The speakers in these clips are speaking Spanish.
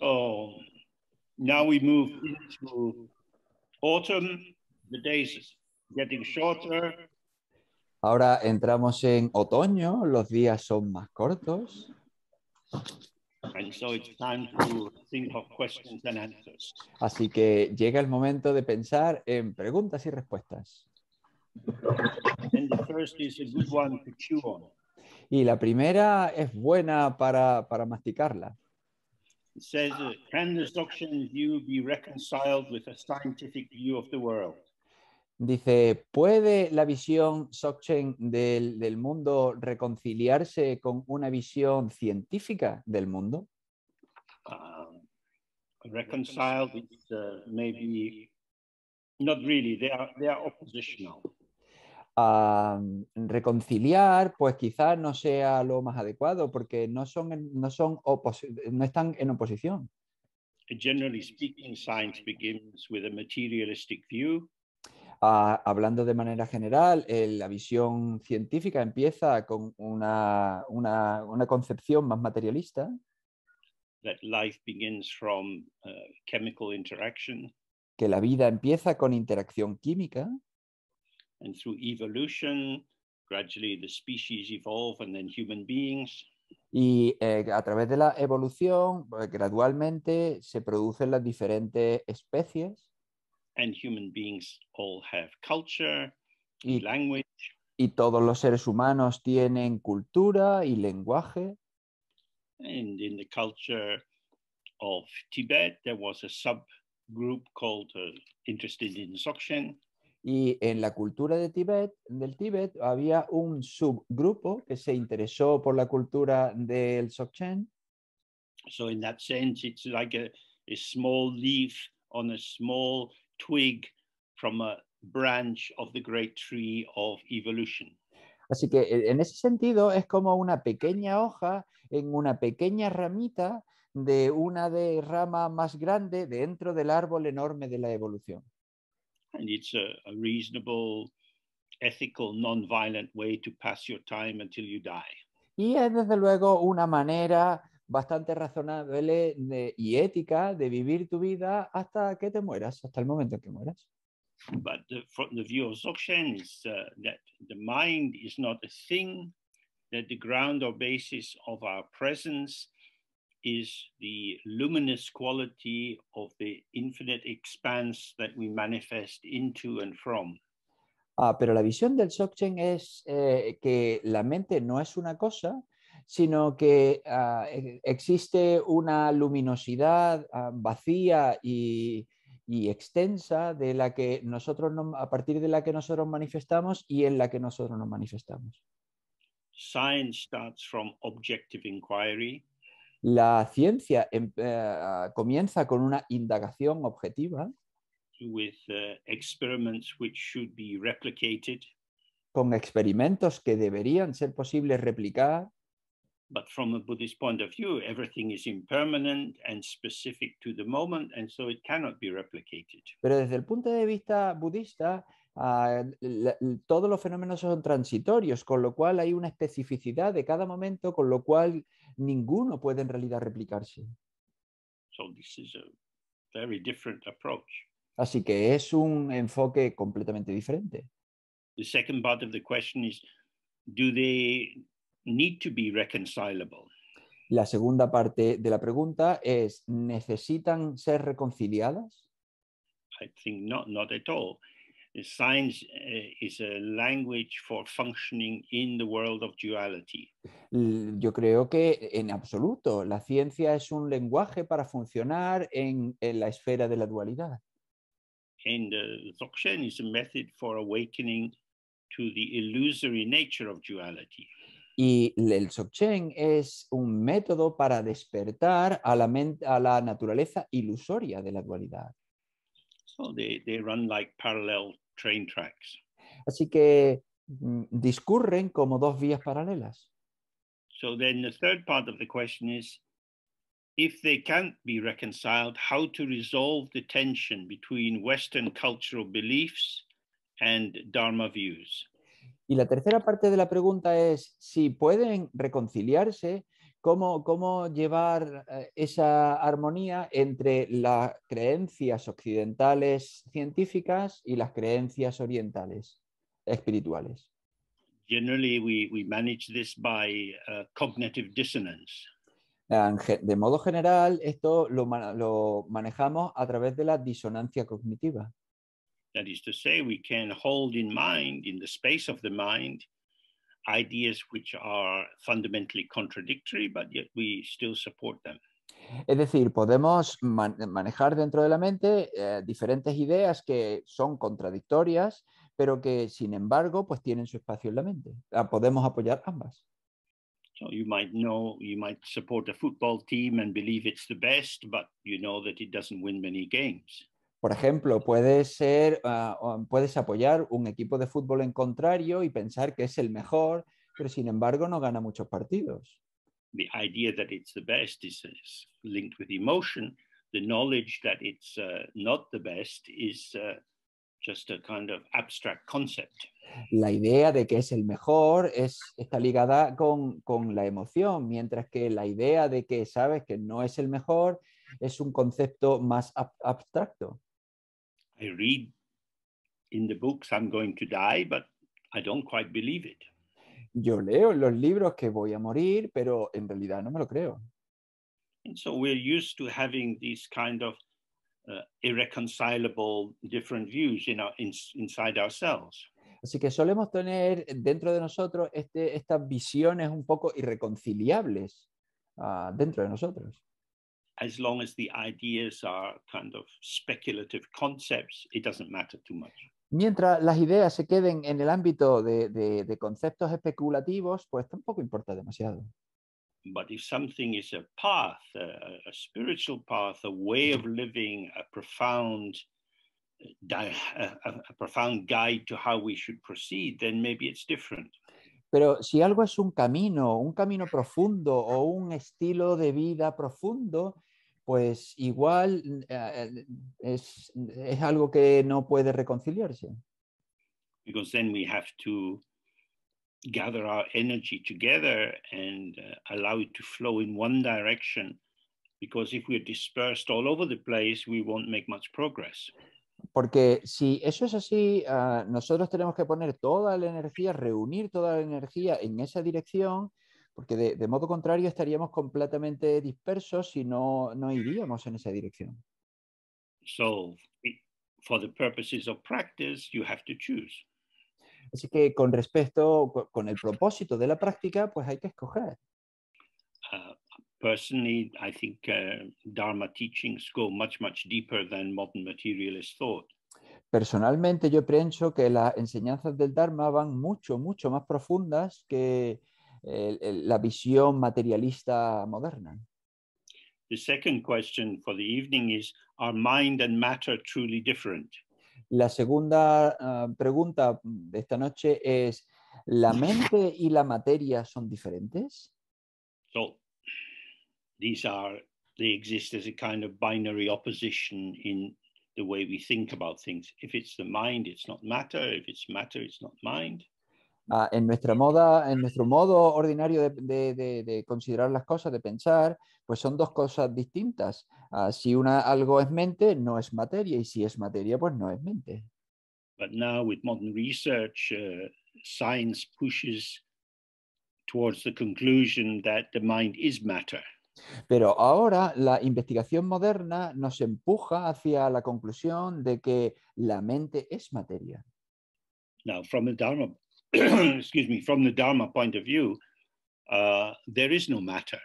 So now we move into autumn. The days getting shorter. Ahora entramos en otoño. Los días son más cortos. And so it's time to think of questions and answers. Así que llega el momento de pensar en preguntas y respuestas. And the first is a good one to chew on. Y la primera es buena para masticarla. It says, can the Dzogchen view be reconciled with a scientific view of the world? Dice, ¿puede la visión Dzogchen del mundo reconciliarse con una visión científica del mundo? Reconciled is maybe not really. They are oppositional. Reconciliar, pues quizás no sea lo más adecuado porque no están en oposición. Generally speaking, science begins with a materialistic view. Hablando de manera general, la visión científica empieza con una concepción más materialista. That life begins from chemical interaction. Que la vida empieza con interacción química. And through evolution, gradually the species evolve and then human beings. Y a través de la evolución, gradualmente se producen las diferentes especies. And human beings all have culture, language. Y todos los seres humanos tienen cultura y lenguaje. And in the culture of Tibet, there was a subgroup called Interested in Dzogchen. Y en la cultura de Tíbet, había un subgrupo que se interesó por la cultura del Dzogchen. So in that sense, it's like a small leaf on a small twig from a branch of the great tree of evolution. Así que en ese sentido es como una pequeña hoja en una pequeña ramita de una de rama más grande dentro del árbol enorme de la evolución. And it's a reasonable, ethical, non-violent way to pass your time until you die. Y es desde luego una manera bastante razonable y ética de vivir tu vida hasta que te mueras, hasta el momento en que mueras. But from the view of Dzogchen is that the mind is not a thing, that the ground or basis of our presence is the luminous quality of the infinite expanse that we manifest into and from. Pero la visión del Dzogchen es que la mente no es una cosa, sino que existe una luminosidad vacía y extensa de la que nosotros a partir de la que nosotros manifestamos y en la que nosotros nos manifestamos. Science starts from objective inquiry. La ciencia comienza con una indagación objetiva. With experiments which should be replicated. Con experimentos que deberían ser posibles replicar. But from a Buddhist point of view, everything is impermanent and specific to the moment, and so it cannot be replicated. Pero desde el punto de vista budista, todos los fenómenos son transitorios, con lo cual hay una especificidad de cada momento, con lo cual ninguno puede en realidad replicarse. So this is a very different approach. Así que es un enfoque completamente diferente. The second part of the question is, do they need to be reconcilable? La segunda parte de la pregunta es, ¿necesitan ser reconciliadas? I think not at all. Science is a language for functioning in the world of duality. Yo creo que en absoluto, la ciencia es un lenguaje para funcionar en la esfera de la dualidad. And Dzogchen is a method for awakening to the illusory nature of duality. Y el Dzogchen es un método para despertar a la naturaleza ilusoria de la dualidad. So they run like parallel train tracks. Así que discurren como dos vías paralelas. So then the third part of the question is, if they can't be reconciled, how to resolve the tension between Western cultural beliefs and Dharma views. Y la tercera parte de la pregunta es, si pueden reconciliarse, Cómo llevar esa armonía entre las creencias occidentales científicas y las creencias orientales espirituales? Generally, we manage this by cognitive dissonance. De modo general, esto lo manejamos a través de la disonancia cognitiva. That is to say, we can hold in mind, in the space of the mind, ideas which are fundamentally contradictory, but yet we still support them. Es decir, podemos manejar dentro de la mente diferentes ideas que son contradictorias, pero que sin embargo pues tienen su espacio en la mente. Podemos apoyar ambas. So you might support a football team and believe it's the best, but you know that it doesn't win many games. Por ejemplo, puedes apoyar un equipo de fútbol en contrario y pensar que es el mejor, pero sin embargo no gana muchos partidos. The idea that it's the best is linked with emotion. The knowledge that it's not the best is just a kind of abstract concept. La idea de que es el mejor está ligada con la emoción, mientras que la idea de que sabes que no es el mejor es un concepto más abstracto. I read in the books I'm going to die, but I don't quite believe it. Yo leo en los libros que voy a morir, pero en realidad no me lo creo. And so we're used to having these kind of irreconcilable different views inside ourselves. Así que solemos tener dentro de nosotros estas visiones un poco irreconciliables dentro de nosotros. As long as the ideas are kind of speculative concepts, it doesn't matter too much. Mientras las ideas se queden en el ámbito de conceptos especulativos, pues tampoco importa demasiado. But if something is a path, a spiritual path, a way of living, a profound guide to how we should proceed, then maybe it's different. Pero si algo es un camino profundo o un estilo de vida profundo, pues igual es algo que no puede reconciliarse. Because then we have to gather our energy together and allow it to flow in one direction, because if we're dispersed all over the place, we won't make much progress. Porque si eso es así, nosotros tenemos que poner toda la energía, reunir toda la energía en esa dirección, porque de modo contrario estaríamos completamente dispersos y no iríamos en esa dirección. So, for the purposes of practice, you have to choose. Así que con respecto, con el propósito de la práctica, pues hay que escoger. Personally, I think Dharma teachings go much deeper than modern materialist thought. Personalmente, yo pienso que las enseñanzas del Dharma van mucho más profundas que la visión materialista moderna. The second question for the evening is: Are mind and matter truly different? La segunda pregunta de esta noche es: ¿la mente y la materia son diferentes? So, they exist as a kind of binary opposition in the way we think about things. If it's the mind, it's not matter. If it's matter, it's not mind. En nuestro modo ordinario de considerar las cosas, de pensar, pues son dos cosas distintas. Si algo es mente, no es materia, y si es materia, pues no es mente. But now, with modern research, science pushes towards the conclusion that the mind is matter. Pero ahora la investigación moderna nos empuja hacia la conclusión de que la mente es materia. Now, from the Dharma, excuse me, from the Dharma point of view, there is no matter.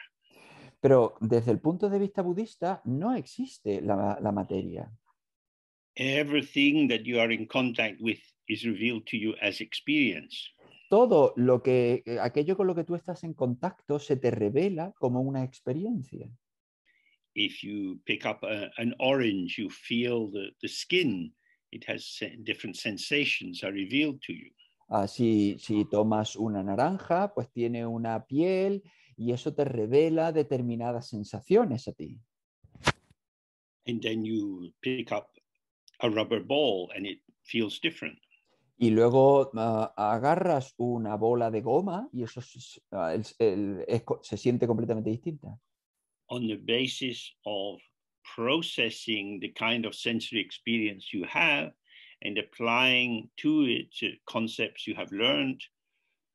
Pero desde el punto de vista budista no existe la materia. Everything that you are in contact with is revealed to you as experience. Todo aquello con lo que tú estás en contacto se te revela como una experiencia. If you pick up an orange, you feel the skin. It has different sensations are revealed to you. Si tomas una naranja, pues tiene una piel y eso te revela determinadas sensaciones a ti. And then you pick up a rubber ball and it feels different. y luego agarras una bola de goma y eso se siente completamente distinta. On the basis of processing the kind of sensory experience you have and applying to it concepts you have learned,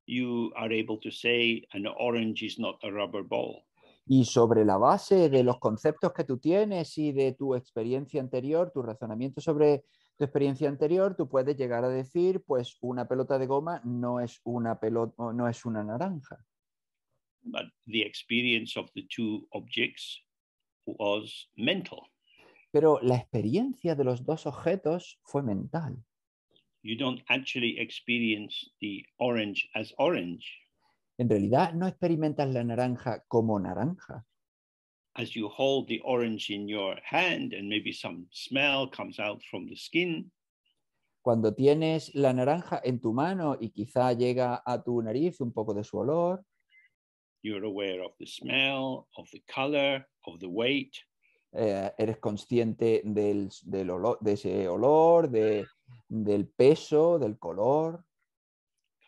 you are able to say an orange is not a rubber ball. Y sobre la base de los conceptos que tú tienes y de tu experiencia anterior, tu razonamiento sobre tu experiencia anterior, tú puedes llegar a decir, pues una pelota de goma no es una naranja. But the experience of the two objects was mental. Pero la experiencia de los dos objetos fue mental. You don't actually experience the orange as orange. En realidad no experimentas la naranja como naranja. As you hold the orange in your hand and maybe some smell comes out from the skin. Cuando tienes la naranja en tu mano y quizá llega a tu nariz un poco de su olor. You're aware of the smell, of the color, of the weight. Eres consciente del olor, de ese olor, del peso, del color.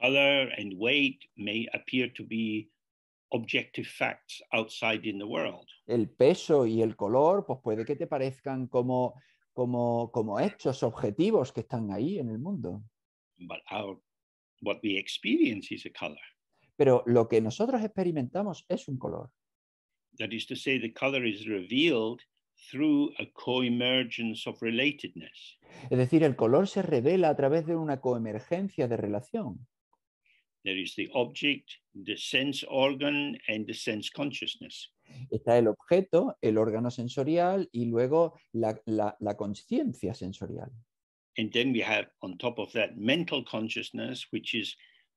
Color and weight may appear to be objective facts outside in the world. El peso y el color, pues puede que te parezcan como hechos objetivos que están ahí en el mundo. But what we experience is a color. Pero lo que nosotros experimentamos es un color. That is to say, the color is revealed through a co-emergence of relatedness. Es decir, el color se revela a través de una coemergencia de relación. There is the object, the sense organ, and the sense consciousness. Está el objeto, el órgano sensorial, y luego la conciencia sensorial. And then we have, on top of that, mental consciousness, which is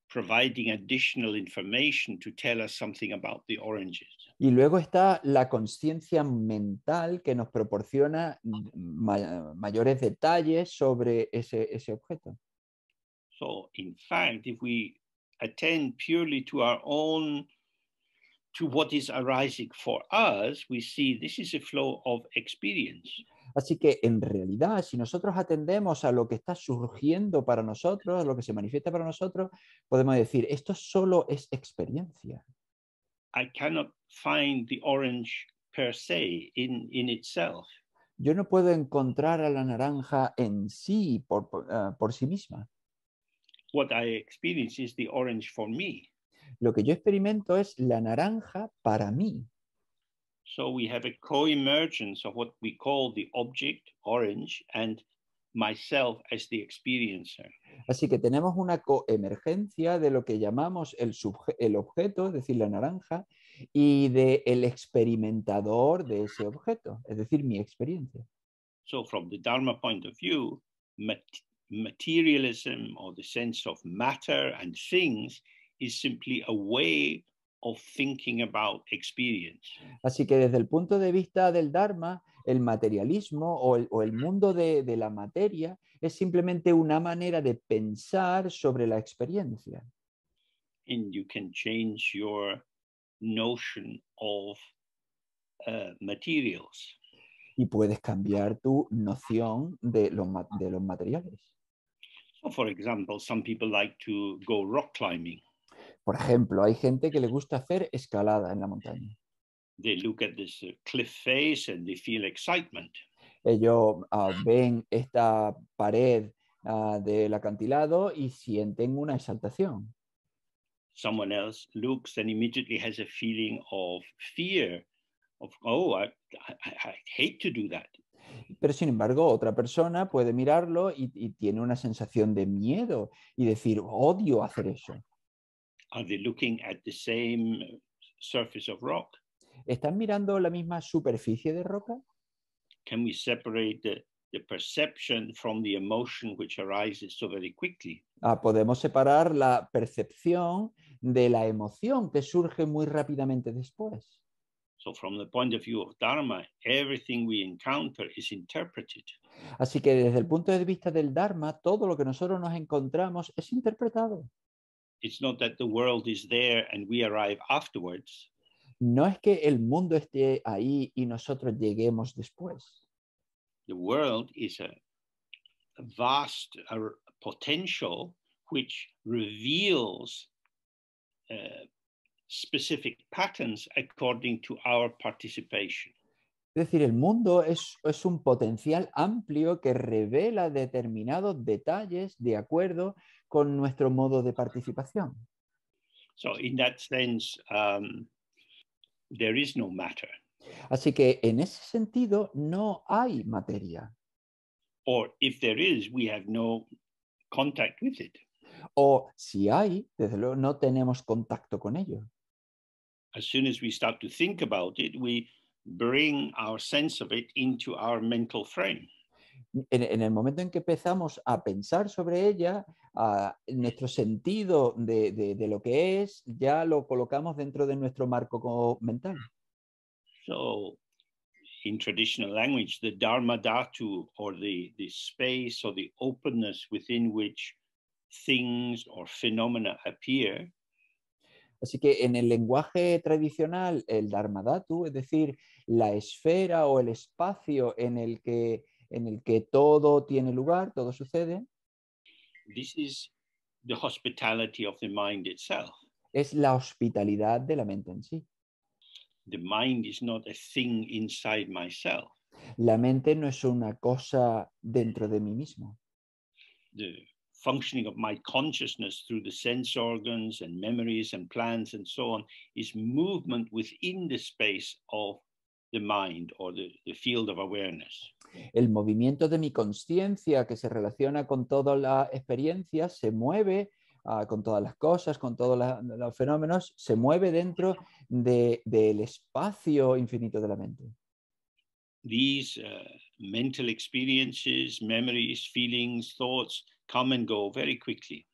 providing additional information to tell us something about the oranges. Y luego está la conciencia mental que nos proporciona mayores detalles sobre ese objeto. So, in fact, if we attend purely to our own, to what is arising for us, we see this is a flow of experience. Así que, en realidad, si nosotros atendemos a lo que está surgiendo para nosotros, a lo que se manifiesta para nosotros, podemos decir, esto solo es experiencia. I cannot find the orange per se in itself. Yo no puedo encontrar a la naranja en sí, por sí misma. What I experience is the orange for me. Lo que yo experimento es la naranja para mí. So we have a co-emergence of what we call the object, orange, and myself as the experiencer. Así que tenemos una coemergencia de lo que llamamos el objeto, es decir, la naranja, y del experimentador de ese objeto, es decir, mi experiencia. So from the Dharma point of view, materialism or the sense of matter and things is simply a way of thinking about experience. Así que desde el punto de vista del Dharma, el materialismo o el mundo de la materia es simplemente una manera de pensar sobre la experiencia. And you can change your notion of materials. Y puedes cambiar tu noción de los materiales. So for example, some people like to go rock climbing. Por ejemplo, hay gente que le gusta hacer escalada en la montaña. They look at this cliff face and they feel excitement. Ellos ven esta pared del acantilado y sienten una exaltación. Someone else looks and immediately has a feeling of fear, of oh, I hate to do that. Pero sin embargo, otra persona puede mirarlo y tiene una sensación de miedo y decir, odio hacer eso. Are they looking at the same surface of rock? ¿Están mirando la misma superficie de roca? Can we separate the perception from the emotion which arises so very quickly? Podemos separar la percepción de la emoción que surge muy rápidamente después. So from the point of view of Dharma, everything we encounter is interpreted. Así que desde el punto de vista del Dharma, todo lo que nosotros nos encontramos es interpretado. It's not that the world is there and we arrive afterwards. No es que el mundo esté ahí y nosotros lleguemos después. The world is a vast potential which reveals specific patterns according to our participation. Es decir, el mundo es un potencial amplio que revela determinados detalles de acuerdo con nuestro modo de participación. So in that sense, there is no matter. Así que en ese sentido no hay materia. Or if there is, we have no contact with it. O si hay, desde luego no tenemos contacto con ello. As soon as we start to think about it, we bring our sense of it into our mental frame. En el momento en que empezamos a pensar sobre ella, nuestro sentido de lo que es ya lo colocamos dentro de nuestro marco mental. So, in traditional language, the Dharmadhatu, or the space or the openness within which things or phenomena appear. Así que en el lenguaje tradicional, el Dharmadhatu, es decir, la esfera o el espacio en el que todo tiene lugar, todo sucede. This is the hospitality of the mind itself. Es la hospitalidad de la mente en sí. The mind is not a thing inside myself. La mente no es una cosa dentro de mí mismo. The functioning of my consciousness through the sense organs and memories and plans and so on is movement within the space of the mind or the field of awareness. El movimiento de mi conciencia que se relaciona con toda la experiencia se mueve con todas las cosas, con todos los fenómenos, se mueve dentro del espacio infinito de la mente. These mental experiences, memories, feelings, thoughts come and go very quickly.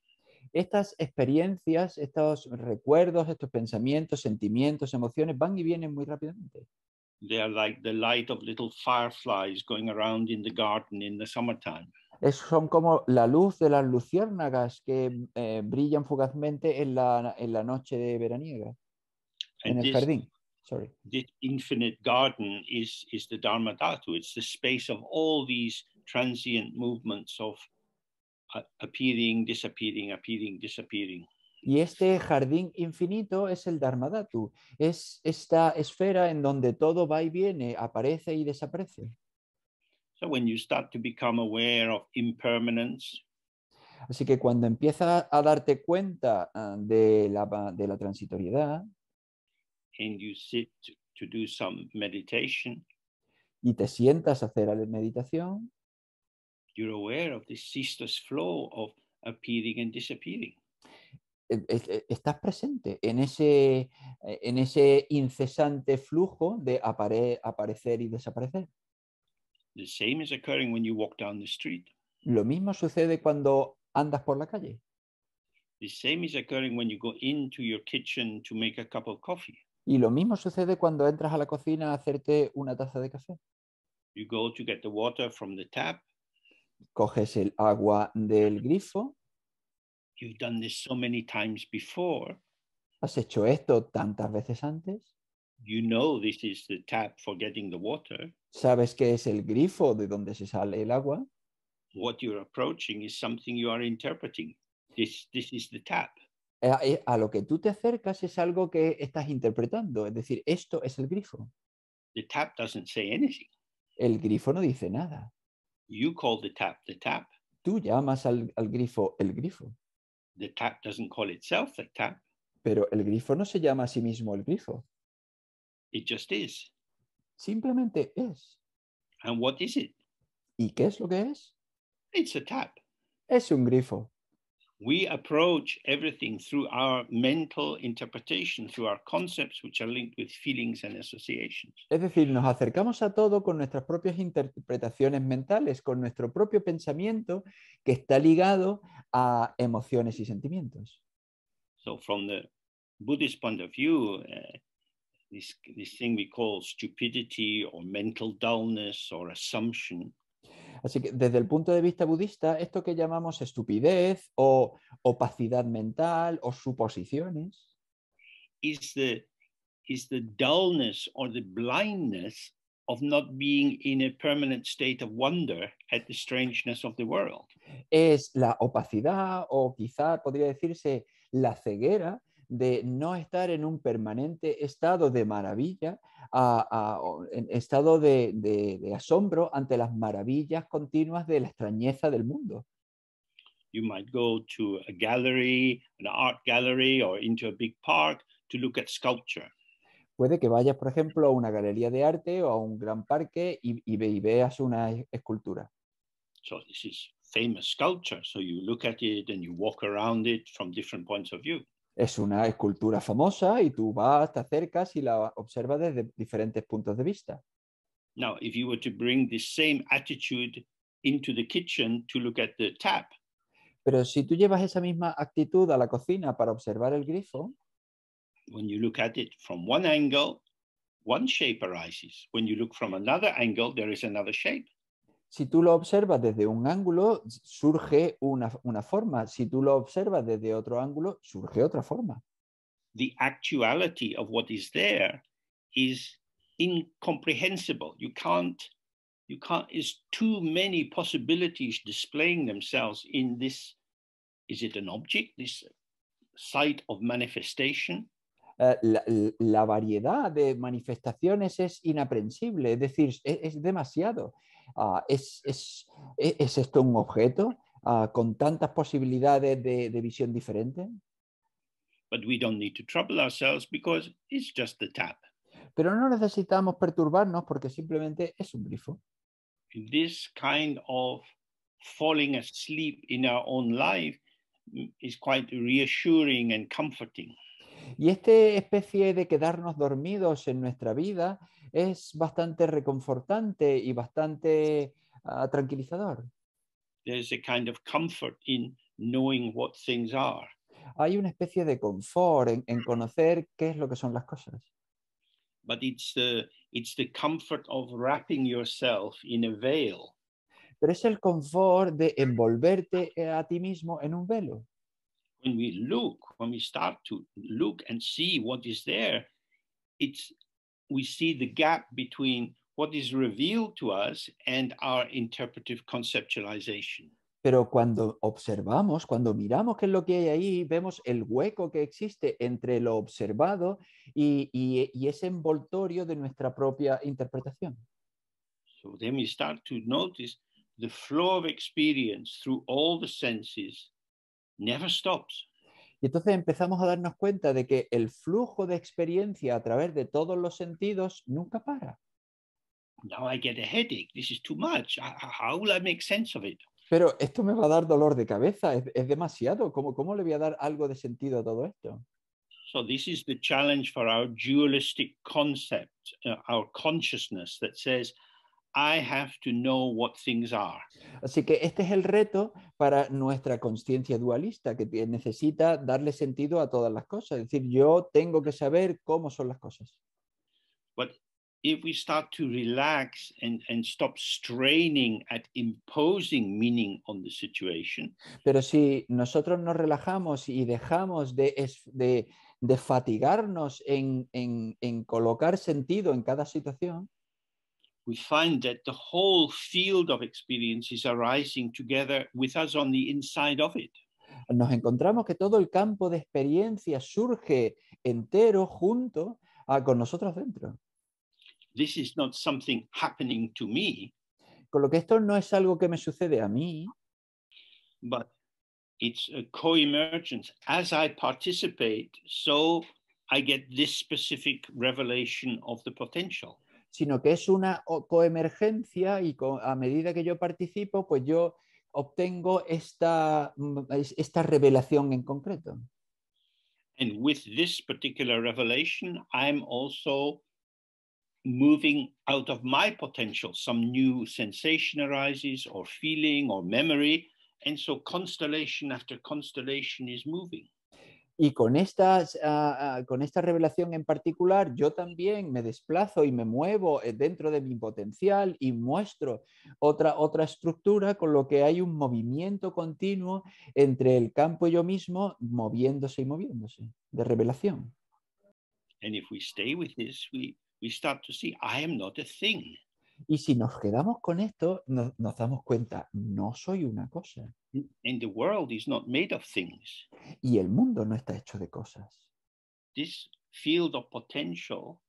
Estas experiencias, estos recuerdos, estos pensamientos, sentimientos, emociones van y vienen muy rápidamente. They are like the light of little fireflies going around in the garden in the summertime. Son como la luz de las luciérnagas que brillan fugazmente en la noche de veraniega, en el jardín. Sorry. This infinite garden is the Dharmadhatu. It's the space of all these transient movements of appearing, disappearing, appearing, disappearing. Y este jardín infinito es el Dharmadhatu. Es esta esfera en donde todo va y viene, aparece y desaparece. So when you start to become aware of impermanence, así que cuando empiezas a darte cuenta de la transitoriedad, and you sit to do some meditation, y te sientas a hacer meditación, you're aware of this ceaseless flow of appearing and disappearing. Estás presente en ese incesante flujo de aparecer y desaparecer. The same is occurring when you walk down the street. Lo mismo sucede cuando andas por la calle. The same is occurring when you go into your kitchen to make a cup of coffee. Y lo mismo sucede cuando entras a la cocina a hacerte una taza de café. You go to get the water from the tap. Coges el agua del grifo. You've done this so many times before. Has hecho esto tantas veces antes. You know this is the tap for getting the water. Sabes que es el grifo de donde se sale el agua. What you're approaching is something you are interpreting. This is the tap. A lo que tú te acercas es algo que estás interpretando, es decir, esto es el grifo. The tap doesn't say anything. El grifo no dice nada. You call the tap the tap. Tú llamas al grifo el grifo. The tap doesn't call itself the tap. Pero el grifo no se llama a sí mismo el grifo. It just is. Simplemente es. And what is it? ¿Y qué es lo que es? It's a tap. Es un grifo. We approach everything through our mental interpretation, through our concepts which are linked with feelings and associations. Es decir, nos acercamos a todo con nuestras propias interpretaciones mentales, con nuestro propio pensamiento que está ligado a emociones y sentimientos. So from the Buddhist point of view, this thing we call stupidity or mental dullness or assumption. Así que desde el punto de vista budista, esto que llamamos estupidez o opacidad mental o suposiciones is the dullness or the blindness of not being in a permanent state of wonder at the strangeness of the world. es la opacidad o quizá podría decirse la ceguera de no estar en un permanente estado de maravilla, en estado de asombro ante las maravillas continuas de la extrañeza del mundo. You might go to a gallery, an art gallery, or into a big park to look at sculpture. Puede que vayas, por ejemplo, a una galería de arte o a un gran parque y veas una escultura. So this is famous sculpture. So you look at it and you walk around it from different points of view. Es una escultura famosa y tú vas, te acercas y la observas desde diferentes puntos de vista. Now, if you were to bring the same attitude into the kitchen to look at the tap. Pero si tú llevas esa misma actitud a la cocina para observar el grifo, when you look at it from one angle, one shape arises. When you look from another angle, there is another shape. Si tú lo observas desde un ángulo, surge una forma. Si tú lo observas desde otro ángulo, surge otra forma. The actuality of what is there is incomprehensible. You can't, it's too many possibilities displaying themselves in this, is it an object, this site of manifestation? La variedad de manifestaciones es inaprensible, es decir, es demasiado. ¿Es esto un objeto con tantas posibilidades de visión diferente? But we don't need to trouble ourselves because it's just the tap. Pero no necesitamos perturbarnos porque simplemente es un grifo. This kind of falling asleep in our own life is quite reassuring and comforting. Y esta especie de quedarnos dormidos en nuestra vida es bastante reconfortante y bastante tranquilizador. There's a kind of comfort in knowing what things are. Hay una especie de confort en conocer qué es lo que son las cosas. But it's the comfort of wrapping yourself in a veil. Pero es el confort de envolverte a ti mismo en un velo. When we start to look and see what is there, we see the gap between what is revealed to us and our interpretive conceptualization. Pero cuando observamos, cuando miramos qué es lo que hay ahí, vemos el hueco que existe entre lo observado y ese envoltorio de nuestra propia interpretación. So then we start to notice the flow of experience through all the senses never stops. Y entonces empezamos a darnos cuenta de que el flujo de experiencia a través de todos los sentidos nunca para. Now I get a headache. This is too much. How will I make sense of it? Pero esto me va a dar dolor de cabeza, es demasiado. ¿Cómo le voy a dar algo de sentido a todo esto? So this is the challenge for our dualistic concept, our consciousness that says, I have to know what things are. Así que este es el reto para nuestra conciencia dualista, que necesita darle sentido a todas las cosas. Es decir, yo tengo que saber cómo son las cosas. But if we start to relax and stop straining at imposing meaning on the situation. Pero si nosotros nos relajamos y dejamos de fatigarnos en colocar sentido en cada situación, we find that the whole field of experiences are rising together with us on the inside of it. Nos encontramos que todo el campo de experiencia surge entero junto con nosotros dentro. This is not something happening to me. Con lo que esto no es algo que me sucede a mí. But it's a co-emergence. As I participate, so I get this specific revelation of the potential. Sino que es una coemergencia y a medida que yo participo, pues yo obtengo esta revelación en concreto. And with this particular revelation, I'm also moving out of my potential. Some new sensation arises or feeling or memory, and so constellation after constellation is moving. Y con esta revelación en particular, yo también me desplazo y me muevo dentro de mi potencial y muestro otra estructura, con lo que hay un movimiento continuo entre el campo y yo mismo, moviéndose y moviéndose, de revelación. And if we stay with this, we start to see I am not a thing. Y si nos quedamos con esto, nos damos cuenta, no soy una cosa. And the world is not made of things. Y el mundo no está hecho de cosas. This field of potential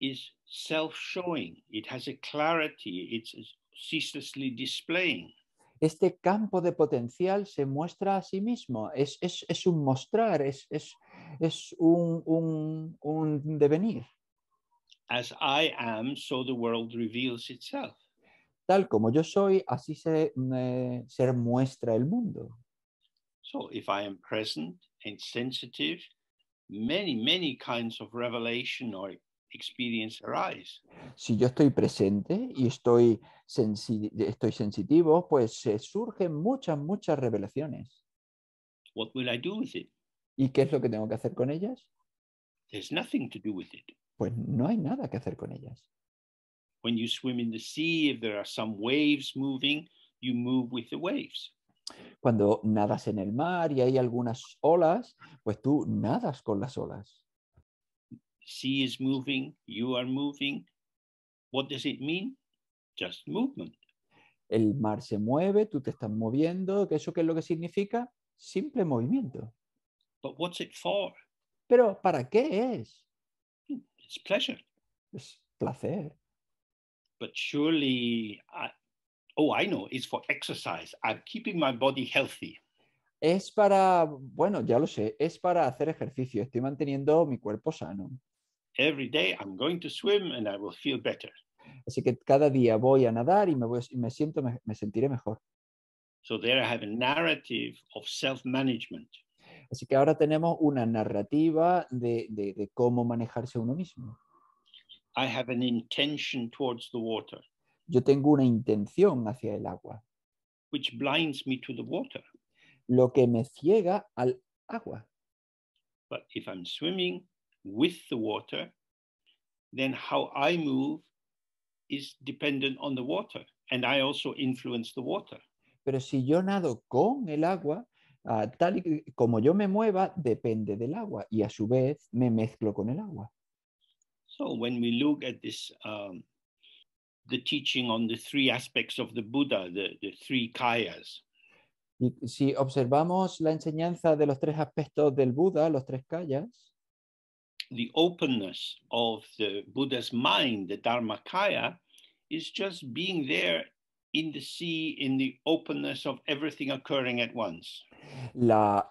is self-showing. It has a clarity. It's ceaselessly displaying. Este campo de potencial se muestra a sí mismo. Es un mostrar, es un devenir. As I am, so the world reveals itself. Tal como yo soy, así se muestra el mundo. So if I am present and sensitive, many kinds of revelation or experience arise. Si yo estoy presente y estoy sensitivo, pues surgen muchas revelaciones. What will I do with it? ¿Y qué es lo que tengo que hacer con ellas? There's nothing to do with it. Pues no hay nada que hacer con ellas. When you swim in the sea, if there are some waves moving, you move with the waves. Cuando nadas en el mar y hay algunas olas, pues tú nadas con las olas. Sea is moving, you are moving. What does it mean? Just movement. El mar se mueve, tú te estás moviendo. ¿Eso qué es lo que significa? Simple movimiento. But what's it for? Pero ¿para qué es? It's pleasure. Es placer. But surely, I know, it's for exercise. I'm keeping my body healthy. Es para, bueno, ya lo sé, es para hacer ejercicio. Estoy manteniendo mi cuerpo sano. Every day I'm going to swim and I will feel better. Así que cada día voy a nadar y me sentiré mejor. So there I have a narrative of self-management. Así que ahora tenemos una narrativa de cómo manejarse uno mismo. I have an intention towards the water. Yo tengo una intención hacia el agua. Which blinds me to the water. Lo que me ciega al agua. But if I'm swimming with the water, then how I move is dependent on the water, and I also influence the water. Pero si yo nado con el agua, tal y como yo me mueva depende del agua y a su vez me mezclo con el agua. So when we look at this, the teaching on the three aspects of the Buddha, the three kayas. Y si observamos la enseñanza de los tres aspectos del Buda, los tres kayas. The openness of the Buddha's mind, the Dharmakaya, is just being there in the sea, in the openness of everything occurring at once. La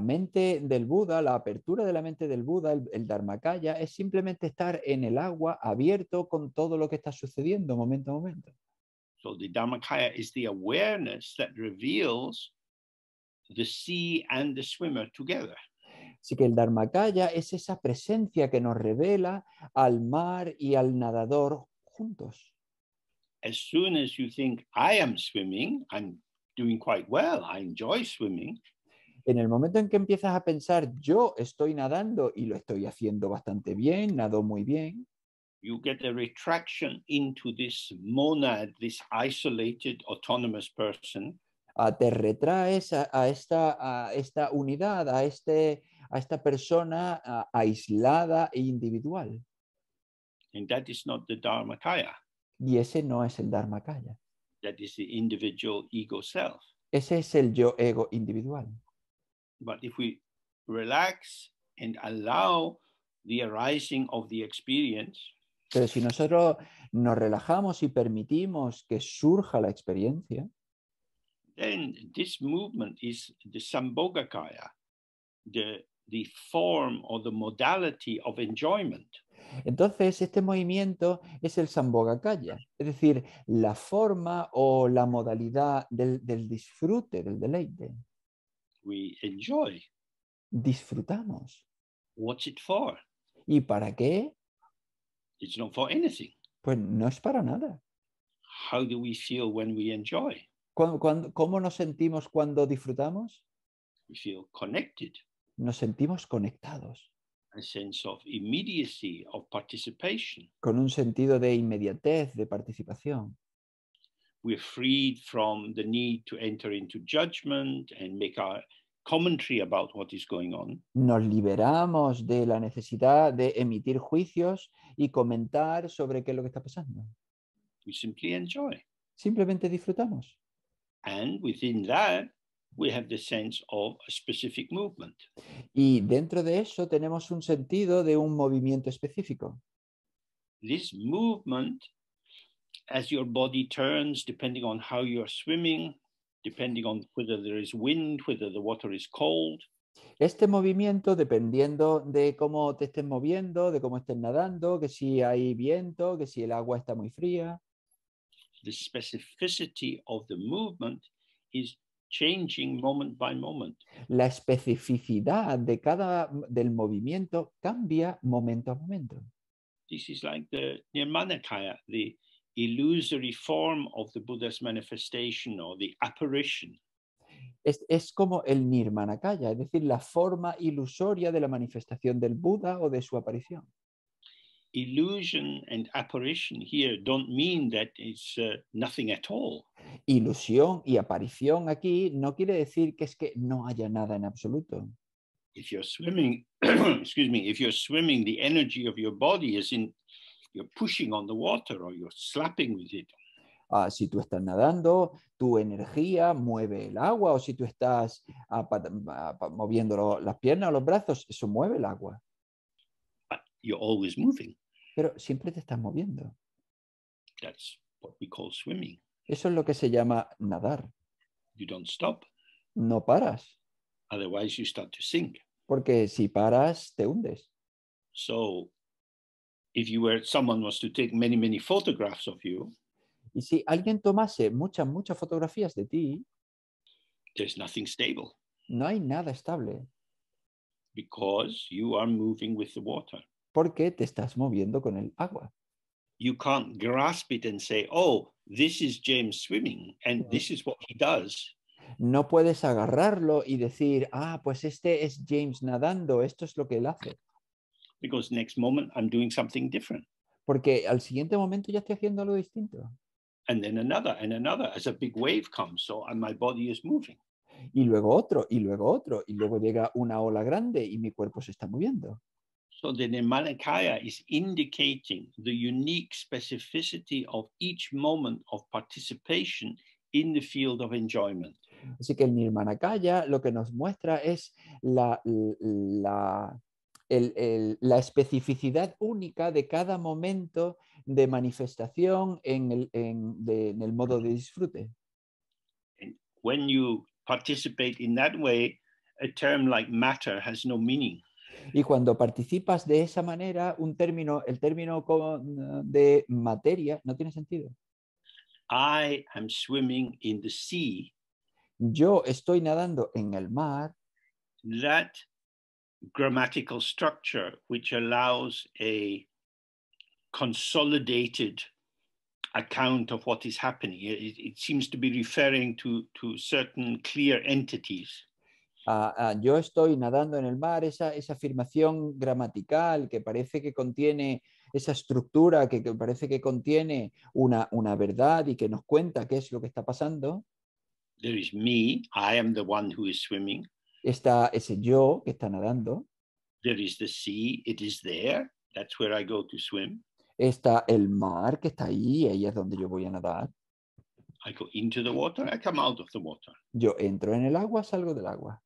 mente del Buda, la apertura de la mente del Buda, el Dharmakaya, es simplemente estar en el agua abierto con todo lo que está sucediendo momento a momento. So the Dharmakaya is the awareness that reveals the sea and the swimmer together. Así que el Dharmakaya es esa presencia que nos revela al mar y al nadador juntos. As soon as you think, I am swimming, I'm doing quite well, I enjoy swimming. En el momento en que empiezas a pensar, yo estoy nadando y lo estoy haciendo bastante bien, nado muy bien. You get a retraction into this monad, this isolated, autonomous person. Te retraes a esta unidad, a esta persona aislada e individual. And that is not the Dharmakaya. Y ese no es el Dharmakaya. That is the individual ego self. Ese es el yo ego individual. But if we relax and allow the arising of the experience. Pero si nosotros nos relajamos y permitimos que surja la experiencia. Then this movement is the Sambhogakaya, the form or the modality of enjoyment. Entonces, este movimiento es el Sambhogakaya, es decir, la forma o la modalidad del disfrute, del deleite. We enjoy. Disfrutamos. What's it for? ¿Y para qué? It's not for anything. Pues no es para nada. How do we feel when we enjoy? ¿Cómo nos sentimos cuando disfrutamos? We feel connected. Nos sentimos conectados. A sense of immediacy, of participation. Con un sentido de inmediatez, de participación. We're freed from the need to enter into judgment and make our commentary about what is going on. Nos liberamos de la necesidad de emitir juicios y comentar sobre qué es lo que está pasando. We simply enjoy. Simplemente disfrutamos. And within that, we have the sense of a specific movement. Y dentro de eso tenemos un sentido de un movimiento específico. This movement, as your body turns, depending on how you're swimming, depending on whether there is wind, whether the water is cold. Este movimiento, dependiendo de cómo te estés moviendo, de cómo estés nadando, que si hay viento, que si el agua está muy fría. The specificity of the movement is changing moment by moment. La especificidad de del movimiento cambia momento a momento. This is like the Nirmanakaya, the illusory form of the Buddha's manifestation or the apparition. Es como el Nirmanakaya, es decir, la forma ilusoria de la manifestación del Buda o de su aparición. Illusion and apparition here don't mean that it's nothing at all. Ilusión y aparición aquí no quiere decir que es que no haya nada en absoluto. If you're swimming, excuse me, if you're swimming, the energy of your body is in, you're pushing on the water or you're slapping with it. Si tú estás nadando, tu energía mueve el agua, o si tú estás moviendo las piernas o los brazos, eso mueve el agua. But you're always moving. Pero siempre te estás moviendo. That's what we call swimming. Eso es lo que se llama nadar. You don't stop. No paras. Otherwise you start to sink. Porque si paras, te hundes. So, if you were, someone was to take many, many photographs of you, y si alguien tomase muchas, muchas fotografías de ti, there's nothing stable. No hay nada estable. Because you are moving with the water. Porque te estás moviendo con el agua. You can't grasp it and say, oh, this is James swimming and this is what he does. No puedes agarrarlo y decir, ah, pues este es James nadando, esto es lo que él hace. Because next moment I'm doing something different. Porque al siguiente momento ya estoy haciendo algo distinto. And then another, and another, as a big wave comes, so and my body is moving. Y luego otro, y luego otro, y luego llega una ola grande y mi cuerpo se está moviendo. So the Nirmanakaya is indicating the unique specificity of each moment of participation in the field of enjoyment. Así que el Nirmanakaya lo que nos muestra es la especificidad única de cada momento de manifestación en el modo de disfrute. And when you participate in that way, a term like matter has no meaning. Y cuando participas de esa manera, el término de materia no tiene sentido. I am swimming in the sea. Yo estoy nadando en el mar. That grammatical structure which allows a consolidated account of what is happening. It seems to be referring to certain clear entities. Yo estoy nadando en el mar, esa afirmación gramatical que parece que contiene, esa estructura que parece que contiene una verdad y que nos cuenta qué es lo que está pasando. There is me, I am the one who is swimming. Está ese yo que está nadando. There is the sea, it is there, that's where I go to swim. Está el mar que está ahí es donde yo voy a nadar. I go into the water, I come out of the water. Yo entro en el agua, salgo del agua.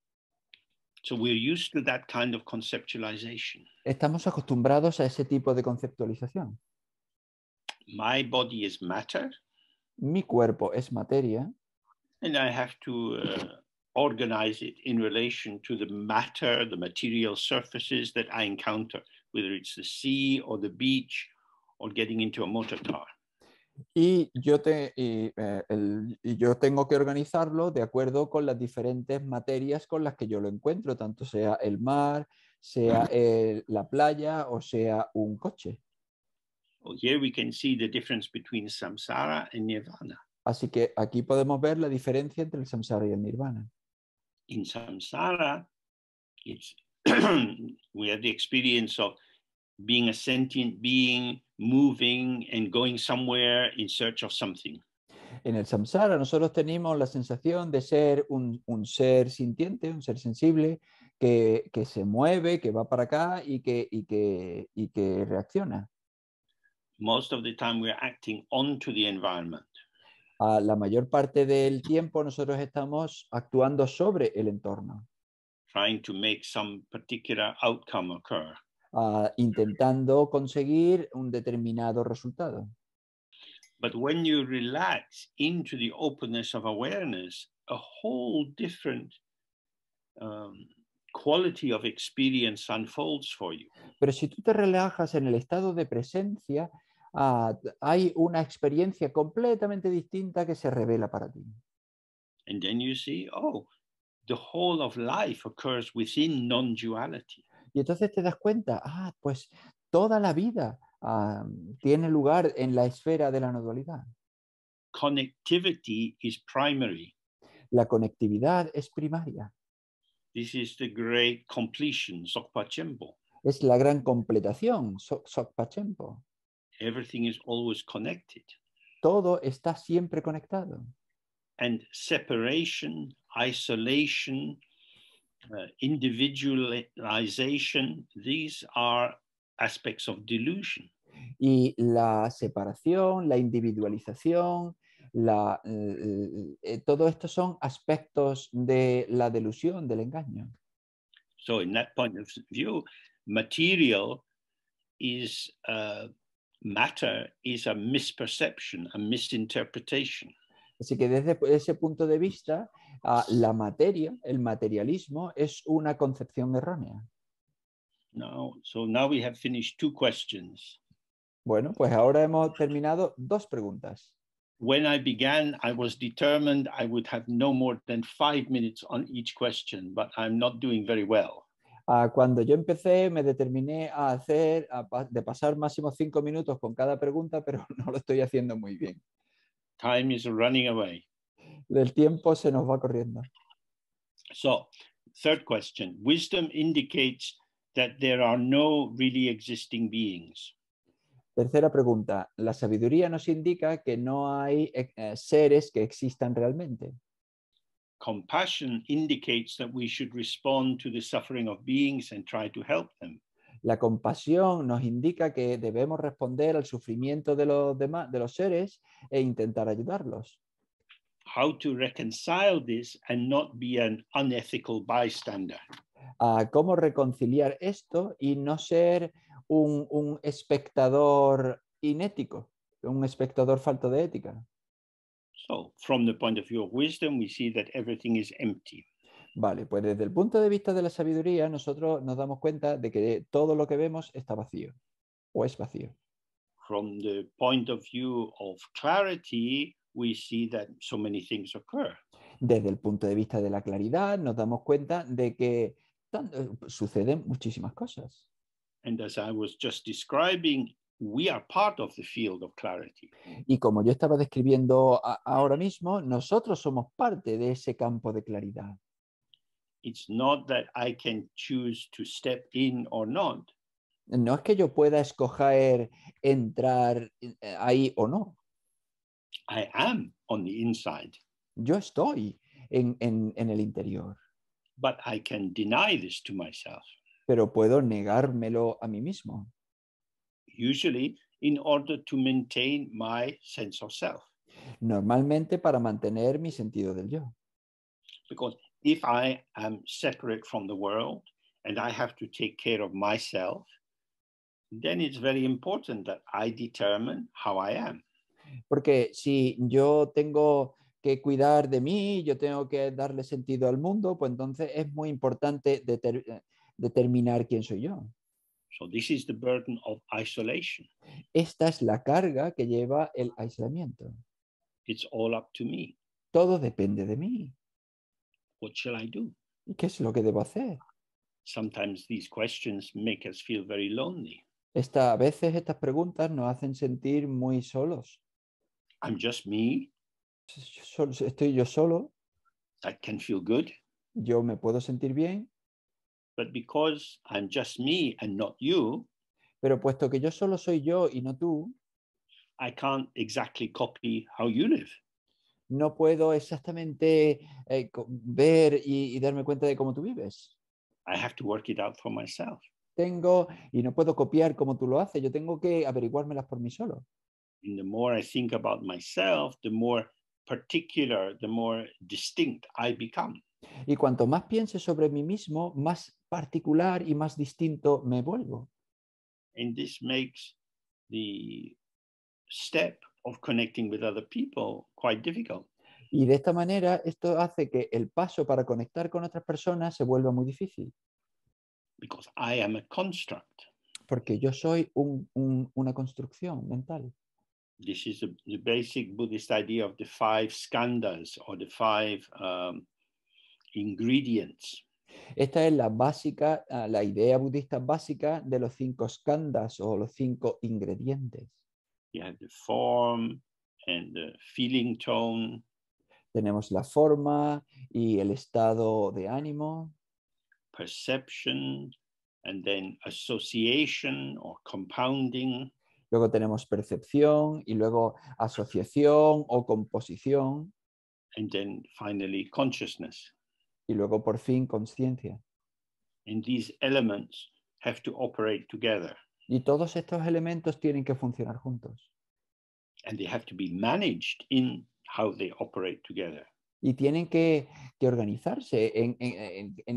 So we're used to that kind of conceptualization. Estamos acostumbrados a ese tipo de conceptualización. My body is matter. Mi cuerpo es materia. And I have to organize it in relation to the matter, the material surfaces that I encounter, whether it's the sea or the beach or getting into a motor car. Y yo tengo que organizarlo de acuerdo con las diferentes materias con las que yo lo encuentro, tanto sea el mar, sea la playa o sea un coche. Well, here we can see the difference between samsara and nirvana. Así que aquí podemos ver la diferencia entre el samsara y el nirvana. In samsara, it's we have the experience of being a sentient being, moving and going somewhere in search of something. En el samsara nosotros tenemos la sensación de ser un ser sintiente, un ser sensible, que se mueve, que va para acá y que reacciona. Most of the time we are acting onto the environment. La mayor parte del tiempo nosotros estamos actuando sobre el entorno. Trying to make some particular outcome occur. Intentando conseguir un determinado resultado. But when you relax into the openness of awareness, a whole different quality of experience unfolds for you. Pero si tú te relajas en el estado de presencia, hay una experiencia completamente distinta que se revela para ti. And then you see, oh, the whole of life occurs within non-duality. Y entonces te das cuenta, pues toda la vida tiene lugar en la esfera de la no dualidad. Connectivity is primary. La conectividad es primaria. This is the great completion, Dzogpa Chenpo. Es la gran completación, Dzogpa Chenpo. Everything is always connected. Todo está siempre conectado. And separation, isolation, individualization, these are aspects of delusion. Y la separación, la individualización, todo esto son aspectos de la delusión, del engaño. So in that point of view, material is matter is a misperception, a misinterpretation. Así que desde ese punto de vista, la materia, el materialismo, es una concepción errónea. So now we have finished two questions. Bueno, pues ahora hemos terminado dos preguntas. When I began, I was determined I would have no more than 5 minutes on each question, but I'm not doing very well. Cuando yo empecé, me determiné de pasar máximo 5 minutos con cada pregunta, pero no lo estoy haciendo muy bien. Time is running away. El tiempo se nos va corriendo. So, third question. Wisdom indicates that there are no really existing beings. Tercera pregunta. La sabiduría nos indica que no hay seres que existan realmente. Compassion indicates that we should respond to the suffering of beings and try to help them. La compasión nos indica que debemos responder al sufrimiento de los seres e intentar ayudarlos. How to reconcile this and not be an unethical bystander. Cómo reconciliar esto y no ser un espectador inético, un espectador falto de ética. So, from the point of view of wisdom, we see that everything is empty. Vale, pues desde el punto de vista de la sabiduría, nosotros nos damos cuenta de que todo lo que vemos está vacío, o es vacío. From the point of view of clarity, we see that so many things occur. Desde el punto de vista de la claridad, nos damos cuenta de que suceden muchísimas cosas. And as I was just describing, we are part of the field of clarity. Y como yo estaba describiendo ahora mismo, nosotros somos parte de ese campo de claridad. It's not that I can choose to step in or not. No es que yo pueda escoger entrar ahí o no. I am on the inside. Yo estoy en el interior. But I can deny this to myself. Pero puedo negármelo a mí mismo. Usually in order to maintain my sense of self. Normalmente para mantener mi sentido del yo. Because if I am separate from the world and I have to take care of myself, then it's very important that I determine how I am. Porque si yo tengo que cuidar de mí, yo tengo que darle sentido al mundo, pues entonces es muy importante determinar quién soy yo. So this is the burden of isolation. Esta es la carga que lleva el aislamiento. It's all up to me. Todo depende de mí. What shall I do? ¿Qué es lo que debo hacer? Sometimes these questions make us feel very lonely. A veces estas preguntas nos hacen sentir muy solos. I'm just me. Estoy yo solo. That can feel good. Yo me puedo sentir bien. But because I'm just me and not you. Pero puesto que yo solo soy yo y no tú. I can't exactly copy how you live. No puedo exactamente ver y darme cuenta de cómo tú vives. I have to work it out for myself. tengo y no puedo copiar como tú lo haces. Yo tengo que averiguármelas por mí solo. And the more I think about myself, the more particular, the more distinct I become. Y cuanto más piense sobre mí mismo, más particular y más distinto me vuelvo. And this makes the step of connecting with other people quite difficult. Y de esta manera esto hace que el paso para conectar con otras personas se vuelva muy difícil. Because I am a construct. Porque yo soy una construcción mental. This is the basic Buddhist idea of the 5 skandhas or the 5 ingredients. Esta es la básica, la idea budista básica de los 5 skandhas o los 5 ingredientes. You have the form and the feeling tone. Tenemos la forma y el estado de ánimo. Perception and then association or compounding. Luego tenemos percepción y luego asociación o composición. And then finally consciousness. Y luego por fin conciencia. And these elements have to operate together. Y todos estos elementos tienen que funcionar juntos. And they have to be managed in how they operate together. Y tienen que organizarse en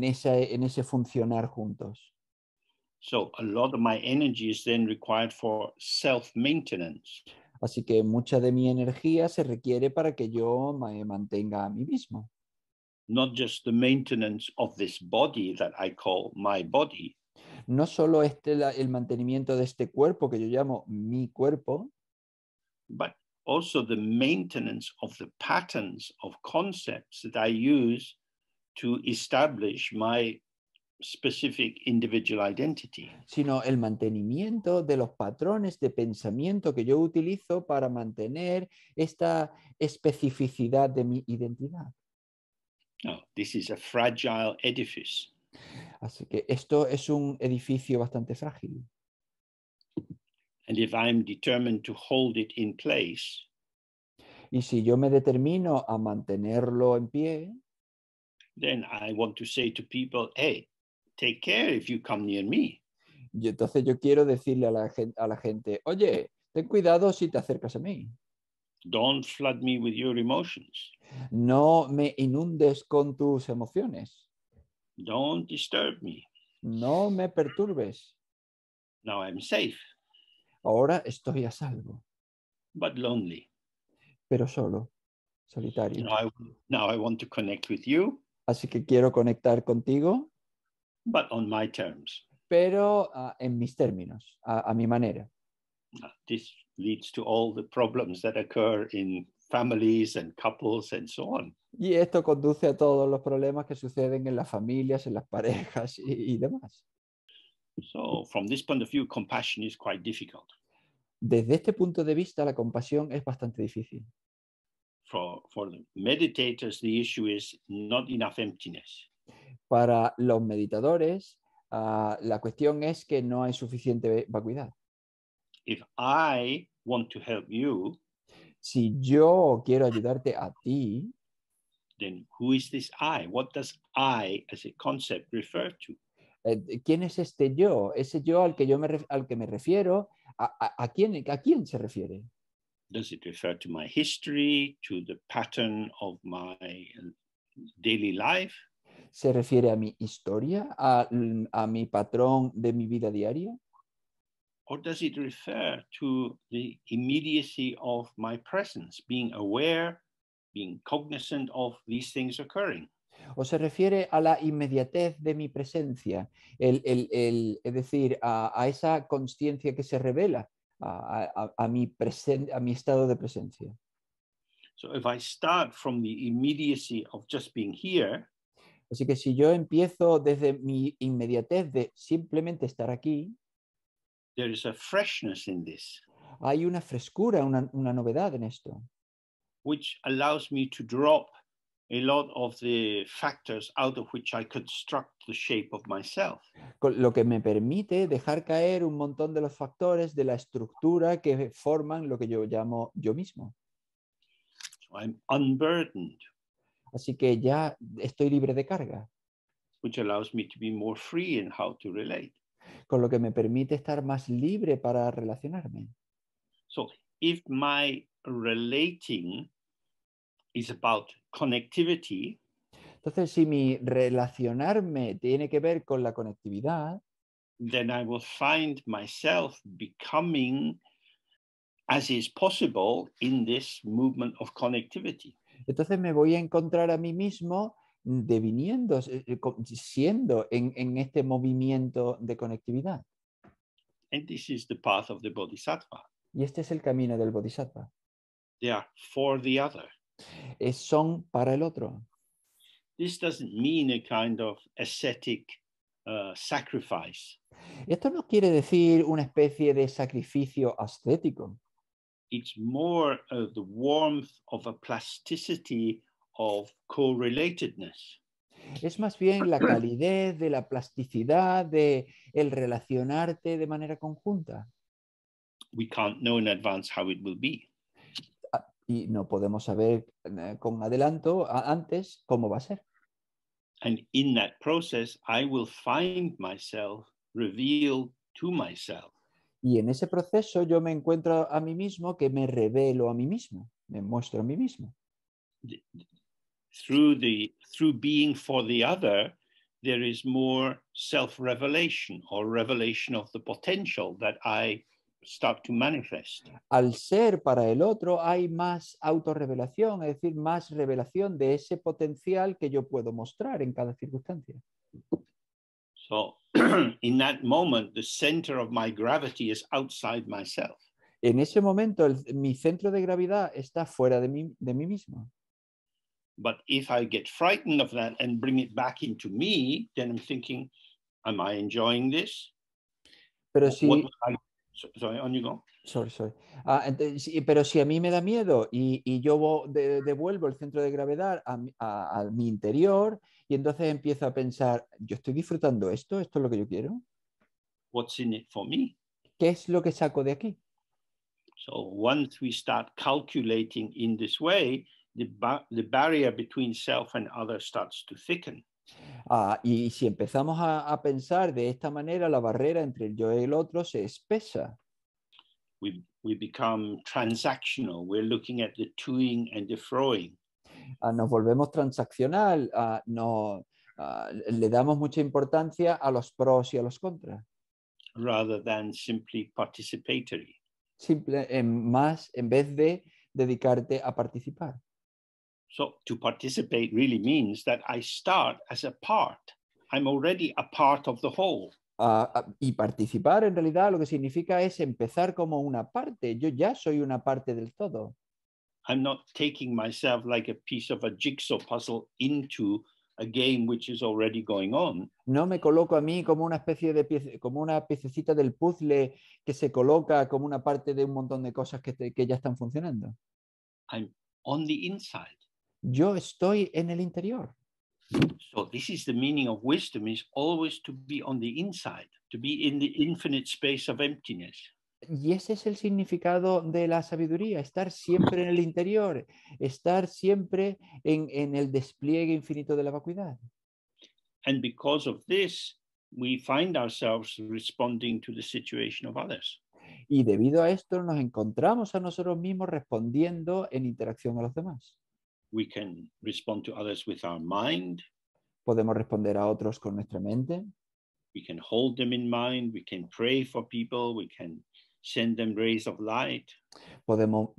ese funcionar juntos. So a lot of my energy is then required for self-maintenance. Así que mucha de mi energía se requiere para que yo me mantenga a mí mismo. Not just the maintenance of this body that I call my body. No solo el mantenimiento de este cuerpo que yo llamo mi cuerpo. But also the maintenance of the patterns of concepts that I use to establish my specific individual identity. Sino el mantenimiento de los patrones de pensamiento que yo utilizo para mantener esta especificidad de mi identidad. No, this is a fragile edifice. Así que esto es un edificio bastante frágil. And if I'm determined to hold it in place, y si yo me determino a mantenerlo en pie, then I want to say to people, hey, take care if you come near me. Y entonces yo quiero decirle a la gente, oye, ten cuidado si te acercas a mí. Don't flood me with your emotions. No me inundes con tus emociones. Don't disturb me. No me perturbes. Now I'm safe. Ahora estoy a salvo. But lonely. Pero solo, solitario. Now I want to connect with you. Así que quiero conectar contigo. But on my terms. Pero en mis términos, a mi manera. This leads to all the problems that occur in families and couples and so on. Y esto conduce a todos los problemas que suceden en las familias, en las parejas y demás. So, from this point of view, compassion is quite difficult. Desde este punto de vista, la compasión es bastante difícil. For the meditators, the issue is not enough emptiness. Para los meditadores, la cuestión es que no hay suficiente vacuidad. If I want to help you, si yo quiero ayudarte a ti, then who is this I? What does I as a concept refer to? ¿Quién es este yo? Ese yo al que me refiero, ¿a quién se refiere? Does it refer to my history, to the pattern of my daily life? ¿Se refiere a mi historia, a mi patrón de mi vida diaria? Or does it refer to the immediacy of my presence, being aware, being cognizant of these things occurring? ¿O se refiere a la inmediatez de mi presencia, es decir, a esa consciencia que se revela a mi estado de presencia? So if I start from the immediacy of just being here, así que si yo empiezo desde mi inmediatez de simplemente estar aquí, there is a freshness in this. Hay una frescura, una novedad en esto, which allows me to drop a lot of the factors out of which I construct the shape of myself. Lo que me permite dejar caer un montón de los factores de la estructura que forman lo que yo llamo yo mismo. So I'm unburdened. Así que ya estoy libre de carga. Which allows me to be more free in how to relate. con lo que me permite estar más libre para relacionarme. So, if my relating is about connectivity, entonces, si mi relacionarme tiene que ver con la conectividad, then I will find myself becoming as is possible in this movement of connectivity. Entonces me voy a encontrar a mí mismo deviniendo, siendo en este movimiento de conectividad. And this is the path of the Bodhisattva. Y este es el camino del Bodhisattva. They are for the other. Son para el otro. This doesn't mean a kind of ascetic sacrifice. Esto no quiere decir una especie de sacrificio ascético. It's more the warmth of a plasticity of co-relatedness. Es más bien la calidez de la plasticidad de el relacionarte de manera conjunta. We can't know in advance how it will be. Y no podemos saber con adelanto antes cómo va a ser. And in that process, I will find myself revealed to myself. Y en ese proceso yo me encuentro a mí mismo, que me revelo a mí mismo, me muestro a mí mismo. Through being for the other, there is more self-revelation or revelation of the potential that I start to manifest. Al ser para el otro hay más autorrevelación, es decir, más revelación de ese potencial que yo puedo mostrar en cada circunstancia. So, in that moment, the center of my gravity is outside myself. En ese momento, mi centro de gravedad está fuera de mí mismo. But if I get frightened of that and bring it back into me, then I'm thinking, am I enjoying this? Pero si... pero si a mí me da miedo y yo devuelvo el centro de gravedad a mi interior, y entonces empiezo a pensar, ¿yo estoy disfrutando esto? ¿Esto es lo que yo quiero? What's in it for me? ¿Qué es lo que saco de aquí? So once we start calculating in this way, the barrier between self and other starts to thicken. Y si empezamos a pensar de esta manera, la barrera entre el yo y el otro se espesa. We become transactional. We're looking at the toing and the froing. Nos volvemos transaccional. Le damos mucha importancia a los pros y a los contras. Rather than simply participatory. En vez de dedicarte a participar. So to participate really means that I start as a part. I'm already a part of the whole. Y participar en realidad lo que significa es empezar como una parte. Yo ya soy una parte del todo. I'm not taking myself like a piece of a jigsaw puzzle into a game which is already going on. No me coloco a mí como una especie de piececita del puzzle que se coloca como una parte de un montón de cosas que ya están funcionando. I'm on the inside. Yo estoy en el interior. So this is the meaning of wisdom, is always to be on the inside, to be in the infinite space of emptiness. Y ese es el significado de la sabiduría, estar siempre en el interior, estar siempre en el despliegue infinito de la vacuidad. And because of this, we find ourselves responding to the situation of others. Y debido a esto nos encontramos a nosotros mismos respondiendo en interacción a los demás. We can respond to others with our mind. Podemos responder a otros con nuestra mente. We can hold them in mind. We can pray for people. We can send them rays of light. Podemos